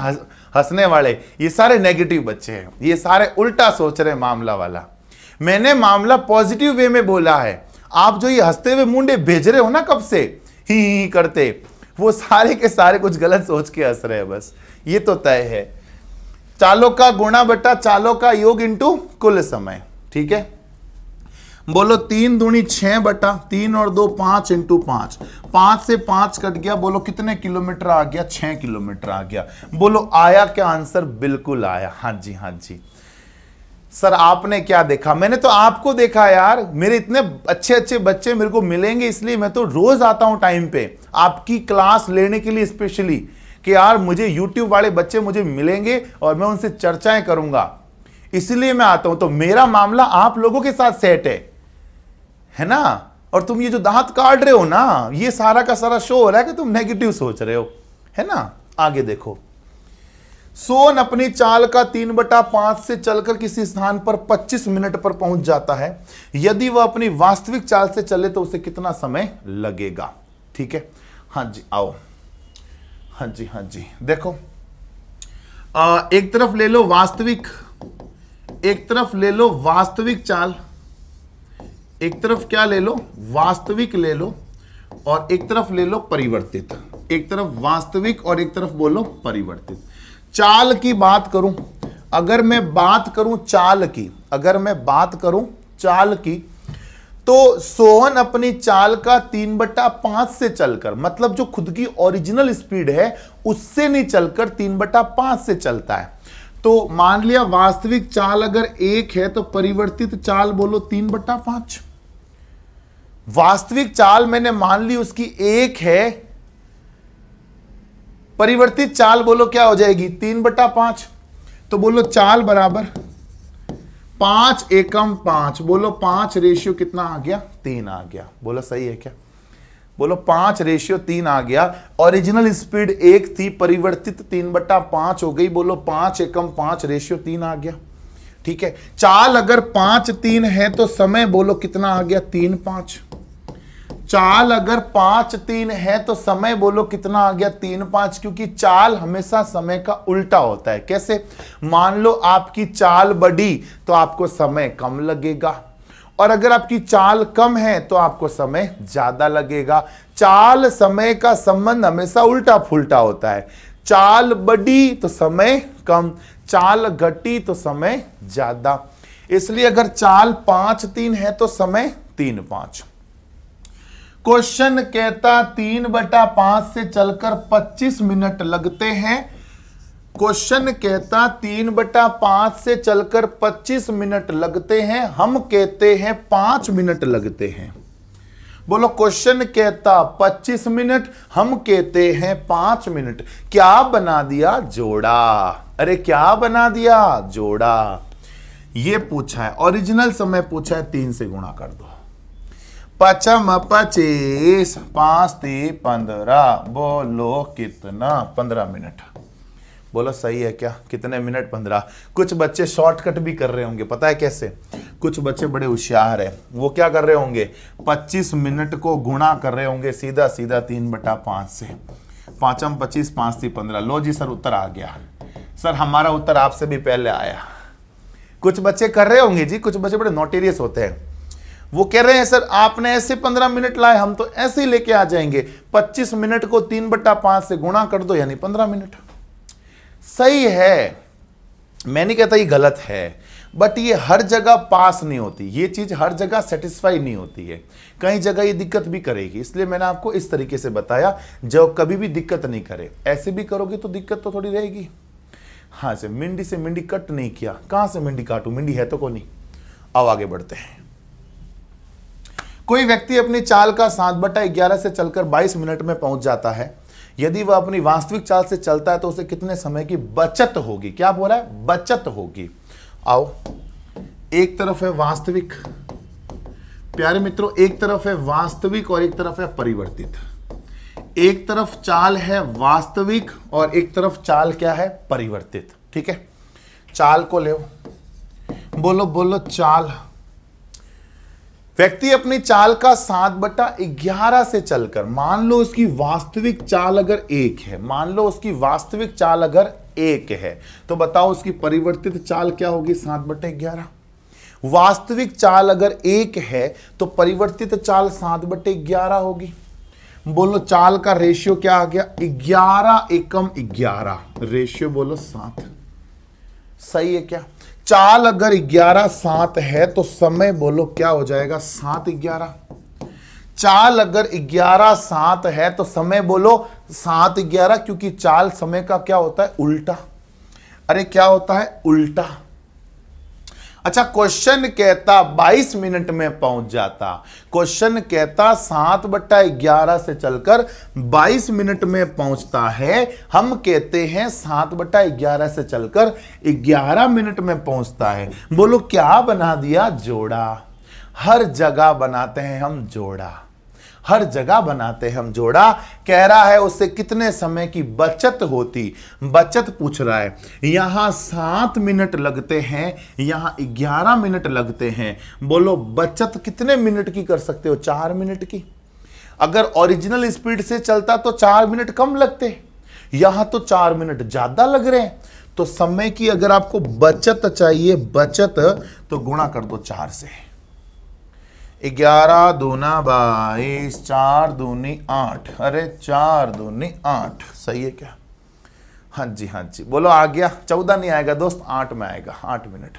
हंसने वाले, ये सारे नेगेटिव बच्चे हैं, ये सारे उल्टा सोच रहे हैं मामला वाला। मैंने मामला पॉजिटिव वे में बोला है, आप जो ये हंसते हुए मुंडे भेज रहे हो ना कब से ही, ही करते, वो सारे के सारे कुछ गलत सोच के हंस रहे हैं, बस ये तो तय है। चालों का गुणा बटा चालों का योग इंटू कुल समय। ठीक है, बोलो तीन दूनी छह बटा तीन और दो पांच इंटू पांच, पांच से पांच कट गया, बोलो कितने किलोमीटर आ गया, छह किलोमीटर आ गया। बोलो आया क्या आंसर, बिल्कुल आया। हाँ जी हाँ जी। सर आपने क्या देखा? मैंने तो आपको देखा यार, मेरे इतने अच्छे अच्छे बच्चे मेरे को मिलेंगे इसलिए मैं तो रोज आता हूं टाइम पे आपकी क्लास लेने के लिए स्पेशली, कि यार मुझे यूट्यूब वाले बच्चे मुझे मिलेंगे और मैं उनसे चर्चाएं करूंगा इसलिए मैं आता हूं। तो मेरा मामला आप लोगों के साथ सेट है, है ना? और तुम ये जो दांत काट रहे हो ना, ये सारा का सारा शो हो रहा है कि तुम नेगेटिव सोच रहे हो, है ना? आगे देखो, सोन अपनी चाल का तीन बटा पांच से चलकर किसी स्थान पर पच्चीस मिनट पर पहुंच जाता है। यदि वह अपनी वास्तविक चाल से चले तो उसे कितना समय लगेगा? ठीक है, हाँ जी आओ, हाँ जी हाँ जी देखो, आ, एक तरफ ले लो वास्तविक, एक तरफ ले लो वास्तविक चाल, एक तरफ क्या ले लो वास्तविक ले लो, और एक तरफ ले लो परिवर्तित, एक तरफ वास्तविक और एक तरफ बोलो परिवर्तित। चाल की बात करूं, अगर मैं बात करूं चाल की, अगर मैं बात करूं चाल की तो सोहन अपनी चाल का तीन बटा पांच से चलकर, मतलब जो खुद की ओरिजिनल स्पीड है उससे नहीं चलकर तीन बटा पांच से चलता है। तो मान लिया वास्तविक चाल अगर एक है तो परिवर्तित चाल बोलो तीन बटा पांच। वास्तविक चाल मैंने मान ली उसकी एक है, परिवर्तित चाल बोलो क्या हो जाएगी? तीन बटा पांच। तो बोलो चाल बराबर पांच एकम पांच, बोलो पांच रेशियो कितना आ गया? तीन आ गया। बोलो सही है क्या? बोलो पांच रेशियो तीन आ गया। ओरिजिनल स्पीड एक थी, परिवर्तित तीन बटा पांच हो गई, बोलो पांच एकम पांच रेशियो तीन आ गया। ठीक है, चाल अगर पांच तीन है तो समय बोलो कितना आ गया? तीन पांच। चाल अगर पांच तीन है तो समय बोलो कितना आ गया? तीन पांच। क्योंकि चाल हमेशा समय का उल्टा होता है। कैसे? मान लो आपकी चाल बढ़ी तो आपको समय कम लगेगा, और अगर आपकी चाल कम है तो आपको समय ज्यादा लगेगा। चाल समय का संबंध हमेशा उल्टा फुलटा होता है। चाल बढ़ी तो समय कम, चाल घटी तो समय ज्यादा। इसलिए अगर चाल पांच तीन है तो समय तीन पांच। क्वेश्चन कहता तीन बटा पांच से चलकर पच्चीस मिनट लगते हैं। क्वेश्चन कहता तीन बटा पांच से चलकर पच्चीस मिनट लगते हैं, हम कहते हैं पांच मिनट लगते हैं। बोलो क्वेश्चन कहता पच्चीस मिनट, हम कहते हैं पांच मिनट। क्या बना दिया? जोड़ा। अरे क्या बना दिया? जोड़ा। ये पूछा है, ओरिजिनल समय पूछा है, तीन से गुणा कर दो। पचम पच्चीस, पांच ती पंद्रह, बोलो कितना? पंद्रह मिनट। बोला सही है क्या? कितने मिनट? पंद्रह। कुछ बच्चे शॉर्टकट भी कर रहे होंगे, पता है कैसे? कुछ बच्चे बड़े होशियार हैं, वो क्या कर रहे होंगे? पच्चीस मिनट को गुणा कर रहे होंगे सीधा सीधा तीन बटा पाँच से। पाँचम पच्चीस, पाँच थी पंद्रह। लो जी सर उत्तर आ गया। सर हमारा उत्तर आपसे भी पहले आया। कुछ बच्चे कर रहे होंगे जी, कुछ बच्चे बड़े नोटेरियस होते हैं, वो कह रहे हैं सर आपने ऐसे पंद्रह मिनट लाए, हम तो ऐसे ही लेके आ जाएंगे। पच्चीस मिनट को तीन बटा पाँच से गुणा कर दो यानी पंद्रह मिनट। सही है, मैं नहीं कहता ये गलत है, बट ये हर जगह पास नहीं होती, ये चीज हर जगह सेटिस्फाई नहीं होती है, कई जगह ये दिक्कत भी करेगी। इसलिए मैंने आपको इस तरीके से बताया जो कभी भी दिक्कत नहीं करे। ऐसे भी करोगे तो दिक्कत तो थोड़ी रहेगी। हाँ सर, मिंडी से मिंडी कट नहीं किया, कहां से मिंडी काटू? मिंडी है तो को नहीं। अब आगे बढ़ते हैं। कोई व्यक्ति अपनी चाल का सात बटा ग्यारह से चलकर बाईस मिनट में पहुंच जाता है। यदि वह अपनी वास्तविक चाल से चलता है तो उसे कितने समय की बचत होगी? क्या बोला है? बचत होगी। आओ, एक तरफ है वास्तविक, प्यारे मित्रों एक तरफ है वास्तविक और एक तरफ है परिवर्तित। एक तरफ चाल है वास्तविक और एक तरफ चाल क्या है? परिवर्तित। ठीक है, चाल को ले बोलो, बोलो चाल। व्यक्ति अपनी चाल का सात बटा ग्यारह से चलकर, मान लो उसकी वास्तविक चाल अगर एक है, मान लो उसकी वास्तविक चाल अगर एक है तो बताओ उसकी परिवर्तित चाल क्या होगी? सात बटा ग्यारह। वास्तविक चाल अगर एक है तो परिवर्तित चाल सात बटे ग्यारह होगी। बोलो चाल का रेशियो क्या आ गया? ग्यारह एकम ग्यारह, रेशियो बोलो सात। सही है क्या? चाल अगर ग्यारह सात है तो समय बोलो क्या हो जाएगा? सात ग्यारह। चाल अगर ग्यारह सात है तो समय बोलो सात ग्यारह, क्योंकि चाल समय का क्या होता है? उल्टा। अरे क्या होता है? उल्टा। अच्छा क्वेश्चन कहता बाईस मिनट में पहुंच जाता, क्वेश्चन कहता सात बटा ग्यारह से चलकर बाईस मिनट में पहुंचता है, हम कहते हैं सात बटा ग्यारह से चलकर ग्यारह मिनट में पहुंचता है। बोलो क्या बना दिया? जोड़ा। हर जगह बनाते हैं हम जोड़ा, हर जगह बनाते हैं हम जोड़ा। कह रहा है उससे कितने समय की बचत होती, बचत पूछ रहा है। यहाँ सात मिनट लगते हैं, यहाँ ग्यारह मिनट लगते हैं, बोलो बचत कितने मिनट की कर सकते हो? चार मिनट की। अगर ओरिजिनल स्पीड से चलता तो चार मिनट कम लगते, यहाँ तो चार मिनट ज़्यादा लग रहे हैं। तो समय की अगर आपको बचत चाहिए, बचत तो गुणा कर दो चार से। ग्यारह दूना बाईस, चार दूनी आठ, अरे चार दूनी आठ, सही है क्या? हाँ जी हाँ जी, बोलो आ गया। चौदह नहीं आएगा दोस्त, आठ में आएगा, आठ मिनट।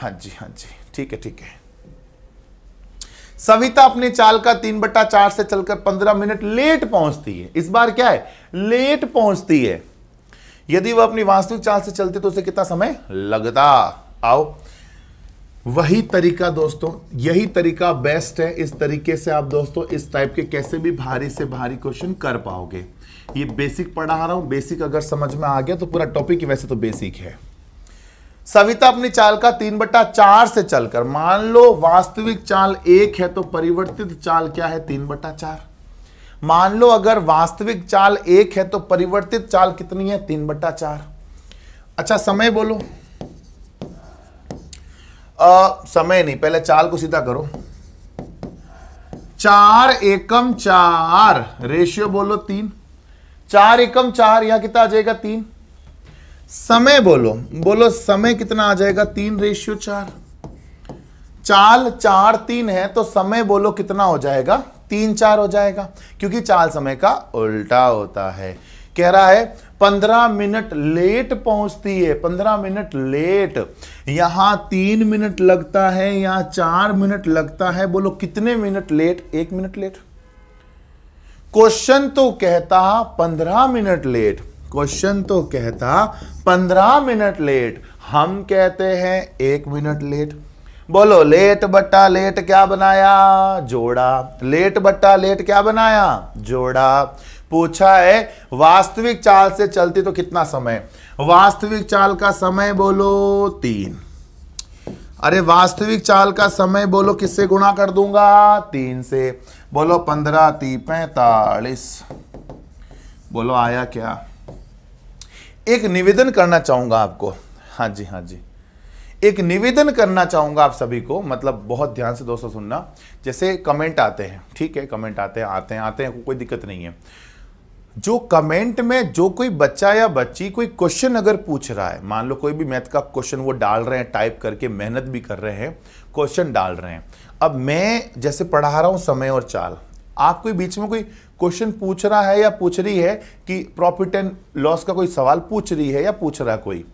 हाँ जी हाँ जी, ठीक है ठीक है। सविता अपने चाल का तीन बटा चार से चलकर पंद्रह मिनट लेट पहुंचती है। इस बार क्या है? लेट पहुंचती है। यदि वह अपनी वास्तविक चाल से चलती तो उसे कितना समय लगता? आओ वही तरीका दोस्तों, यही तरीका बेस्ट है। इस तरीके से आप दोस्तों इस टाइप के कैसे भी भारी से भारी क्वेश्चन कर पाओगे। ये बेसिक पढ़ा रहा हूं, बेसिक अगर समझ में आ गया तो पूरा टॉपिक वैसे तो बेसिक है। सविता अपनी चाल का तीन बटा चार से चलकर, मान लो वास्तविक चाल एक है तो परिवर्तित चाल क्या है? तीन बटा चार। मान लो अगर वास्तविक चाल एक है तो परिवर्तित चाल कितनी है? तीन बटा चार। अच्छा समय बोलो, Uh, समय नहीं, पहले चाल को सीधा करो। चार एकम चार, रेशियो बोलो तीन, चार एकम चार, यहां कितना आ जाएगा? तीन। समय बोलो, बोलो समय कितना आ जाएगा? तीन रेशियो चार। चाल चार तीन है तो समय बोलो कितना हो जाएगा? तीन चार हो जाएगा, क्योंकि चाल समय का उल्टा होता है। कह रहा है पंद्रह मिनट लेट पहुंचती है, पंद्रह मिनट लेट। यहां तीन मिनट लगता है, यहां चार मिनट लगता है, बोलो कितने मिनट लेट? एक मिनट लेट। क्वेश्चन तो कहता पंद्रह मिनट लेट, क्वेश्चन तो कहता पंद्रह मिनट लेट, हम कहते हैं एक मिनट लेट। बोलो लेट बट्टा लेट क्या बनाया? जोड़ा। लेट बट्टा लेट क्या बनाया? जोड़ा। पूछा है वास्तविक चाल से चलती तो कितना समय? वास्तविक चाल का समय बोलो तीन। अरे वास्तविक चाल का समय बोलो किससे गुणा कर दूंगा? तीन से। बोलो पंद्रह ती पैंतालीस, बोलो आया क्या? एक निवेदन करना चाहूंगा आपको, हाँ जी हाँ जी, एक निवेदन करना चाहूंगा आप सभी को, मतलब बहुत ध्यान से दोस्तों सुनना। जैसे कमेंट आते हैं, ठीक है, कमेंट आते हैं आते हैं आते हैं कोई दिक्कत नहीं है। जो कमेंट में जो कोई बच्चा या बच्ची कोई क्वेश्चन अगर पूछ रहा है, मान लो कोई भी मैथ का क्वेश्चन वो डाल रहे हैं, टाइप करके मेहनत भी कर रहे हैं, क्वेश्चन डाल रहे हैं। अब मैं जैसे पढ़ा रहा हूँ समय और चाल, आप कोई बीच में कोई क्वेश्चन पूछ रहा है या पूछ रही है कि प्रॉफिट एंड लॉस का कोई सवाल पूछ रही है या पूछ रहा है कोई,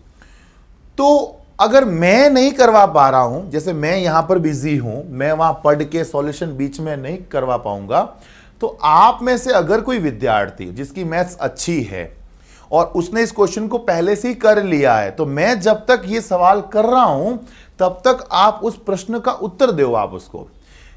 तो अगर मैं नहीं करवा पा रहा हूं, जैसे मैं यहां पर बिजी हूं, मैं वहां पढ़ के सॉल्यूशन बीच में नहीं करवा पाऊंगा, तो आप में से अगर कोई विद्यार्थी जिसकी मैथ्स अच्छी है और उसने इस क्वेश्चन को पहले से ही कर लिया है, तो मैं जब तक ये सवाल कर रहा हूं तब तक आप उस प्रश्न का उत्तर दो, आप उसको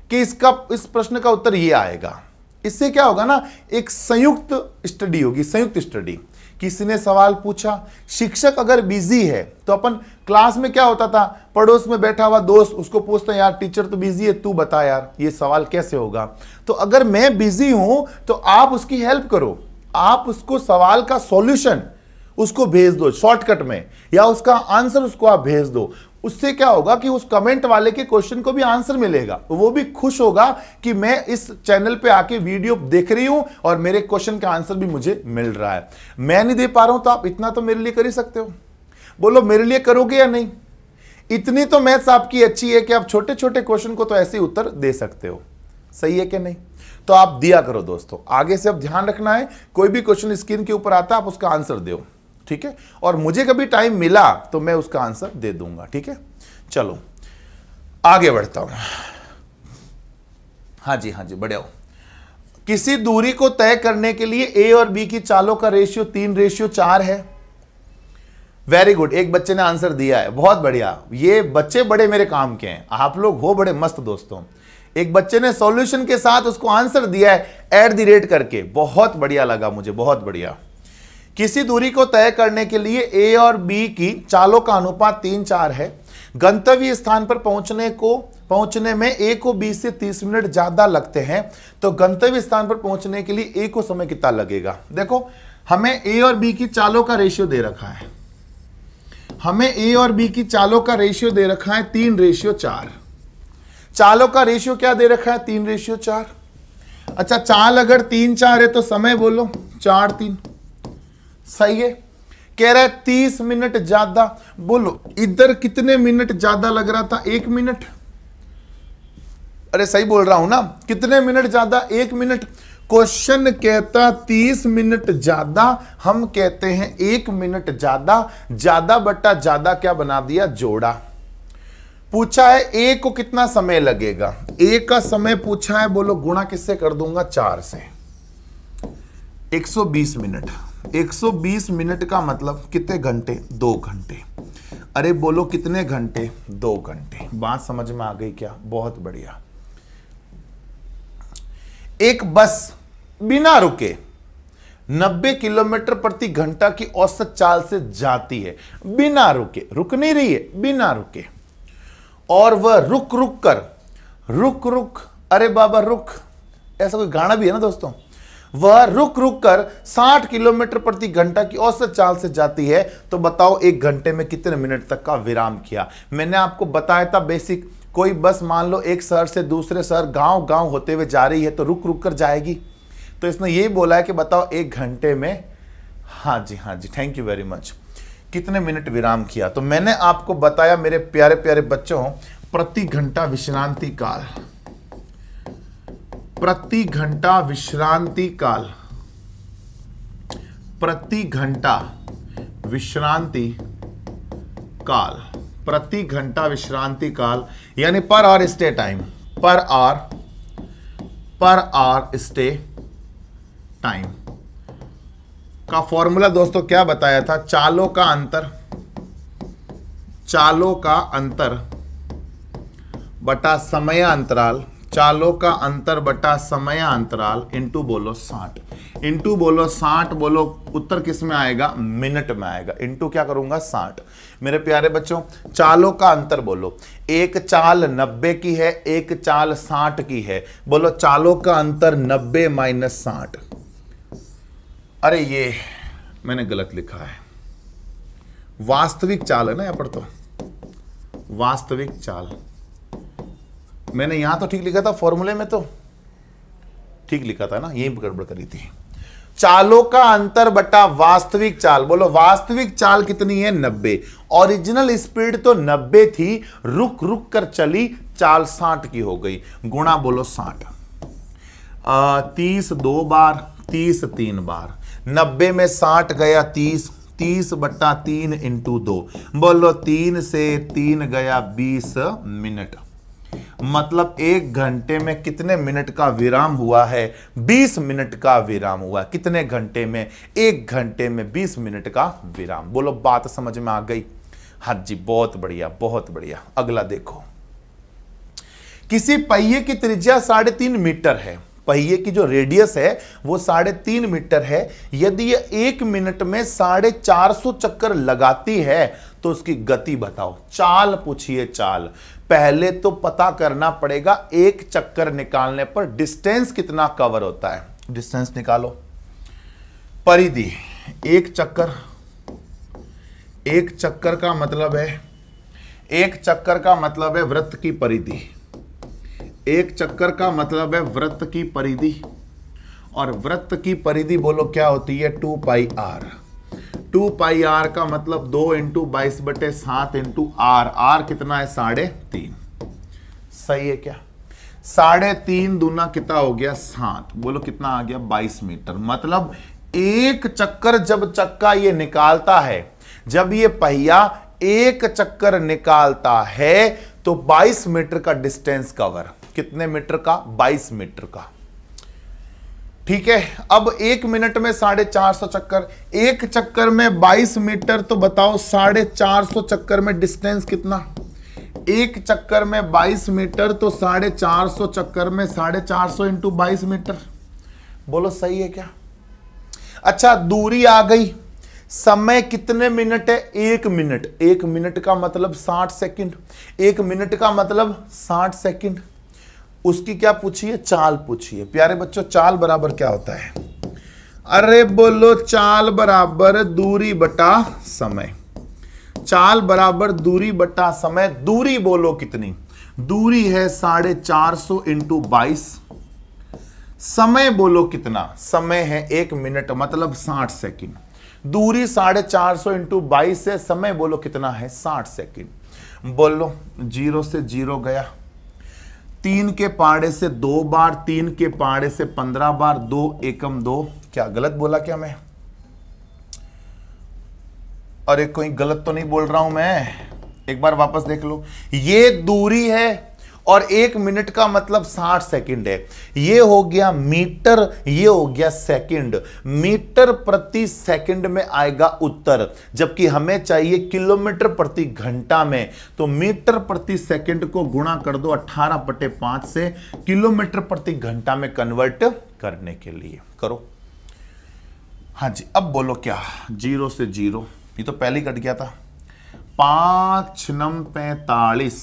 कि इसका इस प्रश्न का उत्तर ये आएगा। इससे क्या होगा ना, एक संयुक्त स्टडी होगी, संयुक्त स्टडी। किसी ने सवाल पूछा, शिक्षक अगर बिजी है तो अपन क्लास में क्या होता था, पड़ोस में बैठा हुआ दोस्त उसको पूछते हैं यार टीचर तो बिजी है, तू बता यार ये सवाल कैसे होगा। तो अगर मैं बिजी हूं तो आप उसकी हेल्प करो, आप उसको सवाल का सॉल्यूशन उसको भेज दो शॉर्टकट में, या उसका आंसर उसको आप भेज दो। उससे क्या होगा कि उस कमेंट वाले के क्वेश्चन को भी आंसर मिलेगा, वो भी खुश होगा कि मैं इस चैनल पे आके वीडियो देख रही हूं और मेरे क्वेश्चन का आंसर भी मुझे मिल रहा है। मैं नहीं दे पा रहा हूं तो आप इतना तो मेरे लिए कर ही सकते हो। बोलो मेरे लिए करोगे या नहीं? इतनी तो मैथ्स आपकी अच्छी है कि आप छोटे छोटे क्वेश्चन को तो ऐसे ही उत्तर दे सकते हो, सही है कि नहीं? तो आप दिया करो दोस्तों। आगे से अब ध्यान रखना है, कोई भी क्वेश्चन स्क्रीन के ऊपर आता है आप उसका आंसर दो, ठीक है? और मुझे कभी टाइम मिला तो मैं उसका आंसर दे दूंगा, ठीक है? चलो आगे बढ़ता हूं, हाँ जी हाँ जी, बढ़िया। किसी दूरी को तय करने के लिए ए और बी की चालों का रेशियो तीन रेशियो चार है। वेरी गुड, एक बच्चे ने आंसर दिया है, बहुत बढ़िया। ये बच्चे बड़े मेरे काम के हैं, आप लोग हो बड़े मस्त दोस्तों। एक बच्चे ने सॉल्यूशन के साथ उसको आंसर दिया है एट द रेट करके, बहुत बढ़िया लगा मुझे, बहुत बढ़िया। किसी दूरी को तय करने के लिए ए और बी की चालों का अनुपात तीन चार है। गंतव्य स्थान पर पहुंचने को पहुंचने में ए को बीस से तीस मिनट ज्यादा लगते हैं, तो गंतव्य स्थान पर पहुंचने के लिए ए को समय कितना लगेगा। देखो हमें ए और बी की चालों का रेशियो दे रखा है, हमें ए और बी की चालों का रेशियो दे रखा है तीन रेशियो चार। चालों का रेशियो क्या दे रखा है, तीन रेशियो चार। अच्छा चाल अगर तीन चार है तो समय बोलो, चार तीन, सही है। कह रहा है तीस मिनट ज्यादा, बोलो इधर कितने मिनट ज्यादा लग रहा था, एक मिनट। अरे सही बोल रहा हूं ना, कितने मिनट ज्यादा, एक मिनट। क्वेश्चन कहता तीस मिनट ज्यादा, हम कहते हैं एक मिनट ज्यादा। ज्यादा बट्टा ज्यादा क्या बना दिया, जोड़ा। पूछा है ए को कितना समय लगेगा, ए का समय पूछा है, बोलो गुणा किससे कर दूंगा, चार से। एक सौ बीस मिनट, एक सौ बीस मिनट का मतलब कितने घंटे, दो घंटे। अरे बोलो कितने घंटे, दो घंटे। बात समझ में आ गई क्या, बहुत बढ़िया। एक बस बिना रुके नब्बे किलोमीटर प्रति घंटा की औसत चाल से जाती है, बिना रुके, रुक नहीं रही है, बिना रुके। और वह रुक रुक कर, रुक रुक, अरे बाबा रुक, ऐसा कोई गाना भी है ना दोस्तों। वह रुक रुक कर साठ किलोमीटर प्रति घंटा की औसत चाल से जाती है, तो बताओ एक घंटे में कितने मिनट तक का विराम किया। मैंने आपको बताया था बेसिक, कोई बस मान लो एक शहर से दूसरे शहर, गांव गांव होते हुए जा रही है तो रुक रुक कर जाएगी, तो इसने यही बोला है कि बताओ एक घंटे में, हाँ जी हाँ जी थैंक यू वेरी मच, कितने मिनट विराम किया। तो मैंने आपको बताया मेरे प्यारे प्यारे बच्चों, प्रति घंटा विश्रांति काल, प्रति घंटा विश्रांति काल, प्रति घंटा विश्रांति काल, प्रति घंटा विश्रांति काल यानी per hour stay time, per hour, per hour stay time का फॉर्मूला दोस्तों क्या बताया था, चालों का अंतर, चालों का अंतर बटा समय अंतराल, चालों का अंतर बटा समय अंतराल इंटू बोलो साठ, इंटू बोलो साठ, बोलो उत्तर किस में आएगा, मिनट में आएगा। इंटू क्या करूंगा, साठ। मेरे प्यारे बच्चों चालों का अंतर बोलो, एक चाल नब्बे की है, एक चाल साठ की है, बोलो चालों का अंतर नब्बे माइनस साठ। अरे ये मैंने गलत लिखा है, वास्तविक चाल है ना यहाँ पर, तो वास्तविक चाल मैंने यहां तो ठीक लिखा था, फॉर्मूले में तो ठीक लिखा था ना, यही गड़बड़ करी थी। चालों का अंतर बटा वास्तविक चाल, बोलो वास्तविक चाल कितनी है, नब्बे। ओरिजिनल स्पीड तो नब्बे थी, रुक रुक कर चली, चाल साठ की हो गई, गुणा बोलो साठ। तीस दो बार, तीस तीन बार, नब्बे में साठ गया तीस, तीस बट्टा तीन इंटू दो, बोलो तीन से तीन गया बीस मिनट। मतलब एक घंटे में कितने मिनट का विराम हुआ है, बीस मिनट का विराम हुआ। कितने घंटे में, एक घंटे में बीस मिनट का विराम। बोलो बात समझ में आ गई, हाँ जी बहुत बढ़िया बहुत बढ़िया। अगला देखो, किसी पहिए की त्रिज्या साढ़े तीन मीटर है, पहिए की जो रेडियस है वो साढ़े तीन मीटर है। यदि यह एक मिनट में साढ़े चार सौ चक्कर लगाती है तो उसकी गति बताओ। चाल पूछिए, चाल पहले तो पता करना पड़ेगा एक चक्कर निकालने पर डिस्टेंस कितना कवर होता है। डिस्टेंस निकालो, परिधि, एक चक्कर, एक चक्कर का मतलब है, एक चक्कर का मतलब है वृत्त की परिधि, एक चक्कर का मतलब है वृत्त की परिधि, और वृत्त की परिधि बोलो क्या होती है, two pi r. Two pi r का मतलब दो इंटू बाईस बटे सात इंटू आर, आर कितना है साढ़े तीन, सही है क्या। साढ़े तीन दूना कितना हो गया, सात, बोलो कितना आ गया, बाईस मीटर। मतलब एक चक्कर जब चक्का ये निकालता है, जब ये पहिया एक चक्कर निकालता है तो बाईस मीटर का डिस्टेंस कवर, कितने मीटर का, बाईस मीटर का। ठीक है। अब एक मिनट में साढ़े चार सौ चक्कर, एक चक्कर में बाईस मीटर, तो बताओ साढ़े चार सौ चक्कर में डिस्टेंस कितना? एक चक्कर में बाईस मीटर, तो साढ़े चार सौ चक्कर में साढ़े चार सौ इंटू बाईस मीटर, बोलो सही है क्या? अच्छा दूरी आ गई, समय कितने मिनट है? एक मिनट। एक मिनट का मतलब साठ सेकंड, एक मिनट का मतलब साठ सेकंड। उसकी क्या पूछिए? चाल पूछिए। प्यारे बच्चों चाल बराबर क्या होता है? अरे बोलो, चाल बराबर दूरी बटा समय। चाल बराबर दूरी बटा समय। दूरी बोलो कितनी? दूरी है साढ़े चार सौ इंटू बाईस। समय बोलो कितना? समय है एक मिनट, मतलब साठ सेकंड। दूरी साढ़े चार सौ इंटू बाईस है, समय बोलो कितना है? साठ सेकंड। बोलो, जीरो से जीरो गया, तीन के पाड़े से दो बार, तीन के पाड़े से पंद्रह बार, दो एकम दो। क्या गलत बोला क्या मैं? अरे कोई गलत तो नहीं बोल रहा हूं मैं, एक बार वापस देख लो। ये दूरी है और एक मिनट का मतलब साठ सेकंड है। ये हो गया मीटर, ये हो गया सेकंड। मीटर प्रति सेकंड में आएगा उत्तर, जबकि हमें चाहिए किलोमीटर प्रति घंटा में। तो मीटर प्रति सेकंड को गुणा कर दो अठारह बटे पांच से किलोमीटर प्रति घंटा में कन्वर्ट करने के लिए, करो। हाँ जी, अब बोलो क्या? जीरो से जीरो, ये तो पहले ही कट गया था। पांच नम पैंतालीस,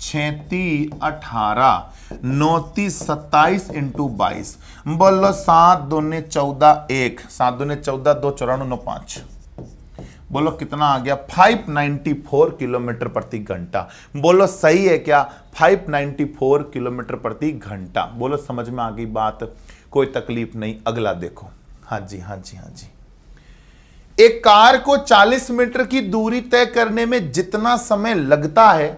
छेती अठारह, नौती सत्ताईस इंटू बाईस। बोलो सात दोने चौदह, एक सात दोने चौदह, दो चौरानवे, नौ पांच। बोलो कितना आ गया? पाँच सौ चौरानवे किलोमीटर प्रति घंटा। बोलो सही है क्या? पाँच सौ चौरानवे किलोमीटर प्रति घंटा। बोलो समझ में आ गई बात? कोई तकलीफ नहीं। अगला देखो। हाँ जी हाँ जी हाँ जी। एक कार को चालीस मीटर की दूरी तय करने में जितना समय लगता है,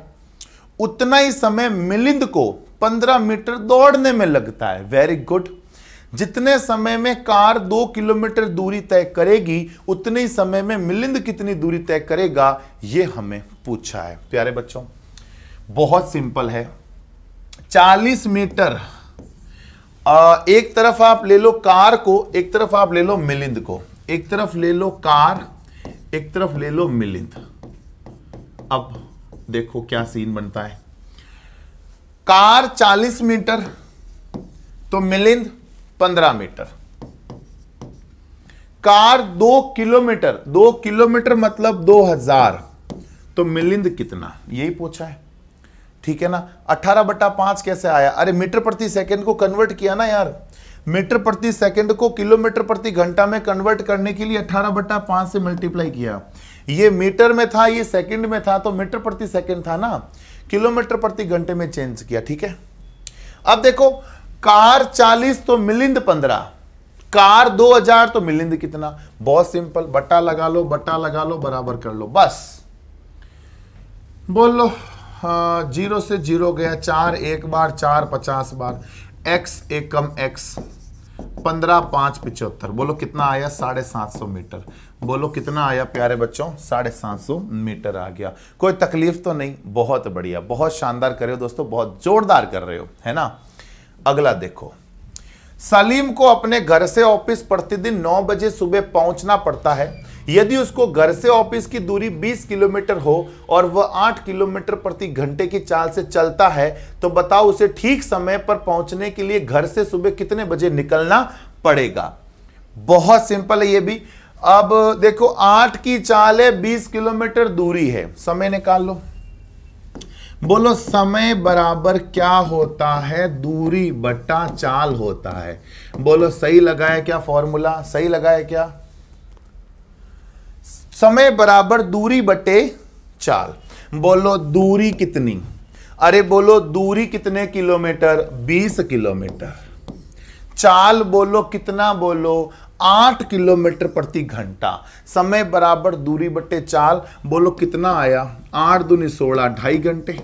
उतना ही समय मिलिंद को पंद्रह मीटर दौड़ने में लगता है। Very good. जितने समय में कार दो किलोमीटर दूरी तय करेगी, उतने ही समय में मिलिंद कितनी दूरी तय करेगा, यह हमें पूछा है। प्यारे बच्चों बहुत सिंपल है। चालीस मीटर, एक तरफ आप ले लो कार को, एक तरफ आप ले लो मिलिंद को। एक तरफ ले लो कार, एक तरफ ले लो मिलिंद। अब देखो क्या सीन बनता है। कार चालीस मीटर तो मिलिंद पंद्रह मीटर। कार दो किलोमीटर, दो किलोमीटर मतलब दो हजार, तो मिलिंद कितना, यही पूछा है। ठीक है ना। अठारह बटा पांच कैसे आया? अरे मीटर प्रति सेकंड को कन्वर्ट किया ना यार। मीटर प्रति सेकंड को किलोमीटर प्रति घंटा में कन्वर्ट करने के लिए अठारह बटा पांच से मल्टीप्लाई किया। ये मीटर में था, ये सेकंड में था, तो मीटर प्रति सेकंड था ना, किलोमीटर प्रति घंटे में चेंज किया। ठीक है। अब देखो, कार चालीस तो मिलिंद पंद्रह, कार दो हजार तो मिलिंद कितना? बहुत सिंपल, बटा लगा लो, बटा लगा लो, बराबर कर लो, बस। बोलो। हाँ, जीरो से जीरो गया, चार एक बार, चार पचास बार, एक्स एकम एक्स, पंद्रह पांच पिचहत्तर। बोलो कितना आया? साढ़े सात सौ मीटर। बोलो कितना आया प्यारे बच्चों? साढ़े सात सौ मीटर आ गया। कोई तकलीफ तो नहीं? बहुत बढ़िया, बहुत शानदार कर रहे हो दोस्तों, बहुत जोरदार कर रहे हो, है ना। अगला देखो। सलीम को अपने घर से ऑफिस प्रतिदिन नौ बजे सुबह पहुंचना पड़ता है। यदि उसको घर से ऑफिस की दूरी बीस किलोमीटर हो और वह आठ किलोमीटर प्रति घंटे की चाल से चलता है, तो बताओ उसे ठीक समय पर पहुंचने के लिए घर से सुबह कितने बजे निकलना पड़ेगा? बहुत सिंपल है ये भी। अब देखो, आठ की चाल है, बीस किलोमीटर दूरी है, समय निकाल लो। बोलो समय बराबर क्या होता है? दूरी बटा चाल होता है। बोलो सही लगाया क्या फॉर्मूला? सही लगाया क्या? समय बराबर दूरी बटे चाल। बोलो दूरी कितनी? अरे बोलो दूरी कितने किलोमीटर? बीस किलोमीटर। चाल बोलो कितना? बोलो आठ किलोमीटर प्रति घंटा। समय बराबर दूरी बटे चाल, बोलो कितना आया? आठ दूनी सोलह, ढाई घंटे।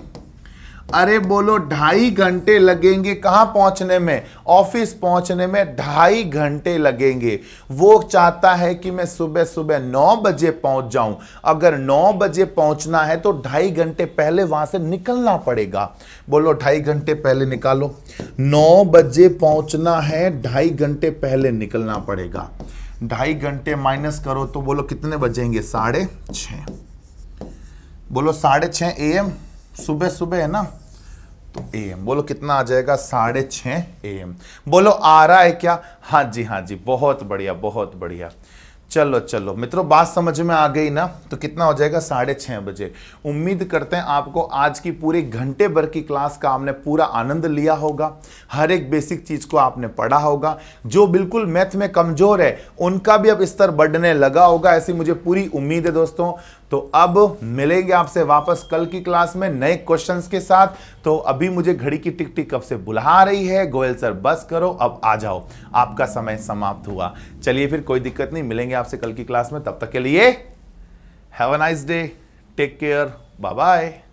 अरे बोलो ढाई घंटे लगेंगे कहाँ पहुँचने में, ऑफिस पहुँचने में ढाई घंटे लगेंगे। वो चाहता है कि मैं सुबह सुबह नौ बजे पहुँच जाऊँ। अगर नौ बजे पहुँचना है तो ढाई घंटे पहले वहाँ से निकलना पड़ेगा। बोलो ढाई घंटे पहले निकालो, नौ बजे पहुँचना है ढाई घंटे पहले निकलना पड़ेगा। ढाई घंटे माइनस करो तो बोलो कितने बजेंगे, साढ़े छः। बोलो साढ़े छः ए एम, सुबह सुबह है ना, तो ए एम बोलो कितना आ जाएगा, साढ़े छः ए एम। बोलो आ रहा है क्या, हाँ जी हाँ जी, बहुत बढ़िया बहुत बढ़िया। चलो चलो मित्रों, बात समझ में आ गई ना, तो कितना हो जाएगा, साढ़े छः बजे। उम्मीद करते हैं आपको आज की पूरे घंटे भर की क्लास का आपने पूरा आनंद लिया होगा, हर एक बेसिक चीज़ को आपने पढ़ा होगा। जो बिल्कुल मैथ में कमज़ोर है उनका भी अब स्तर बढ़ने लगा होगा, ऐसी मुझे पूरी उम्मीद है दोस्तों। तो अब मिलेंगे आपसे वापस कल की क्लास में नए क्वेश्चंस के साथ। तो अभी मुझे घड़ी की टिक टिक कब से बुला रही है, गोयल सर बस करो अब आ जाओ, आपका समय समाप्त हुआ। चलिए फिर कोई दिक्कत नहीं, मिलेंगे आपसे कल की क्लास में। तब तक के लिए have a nice day, take care, bye bye.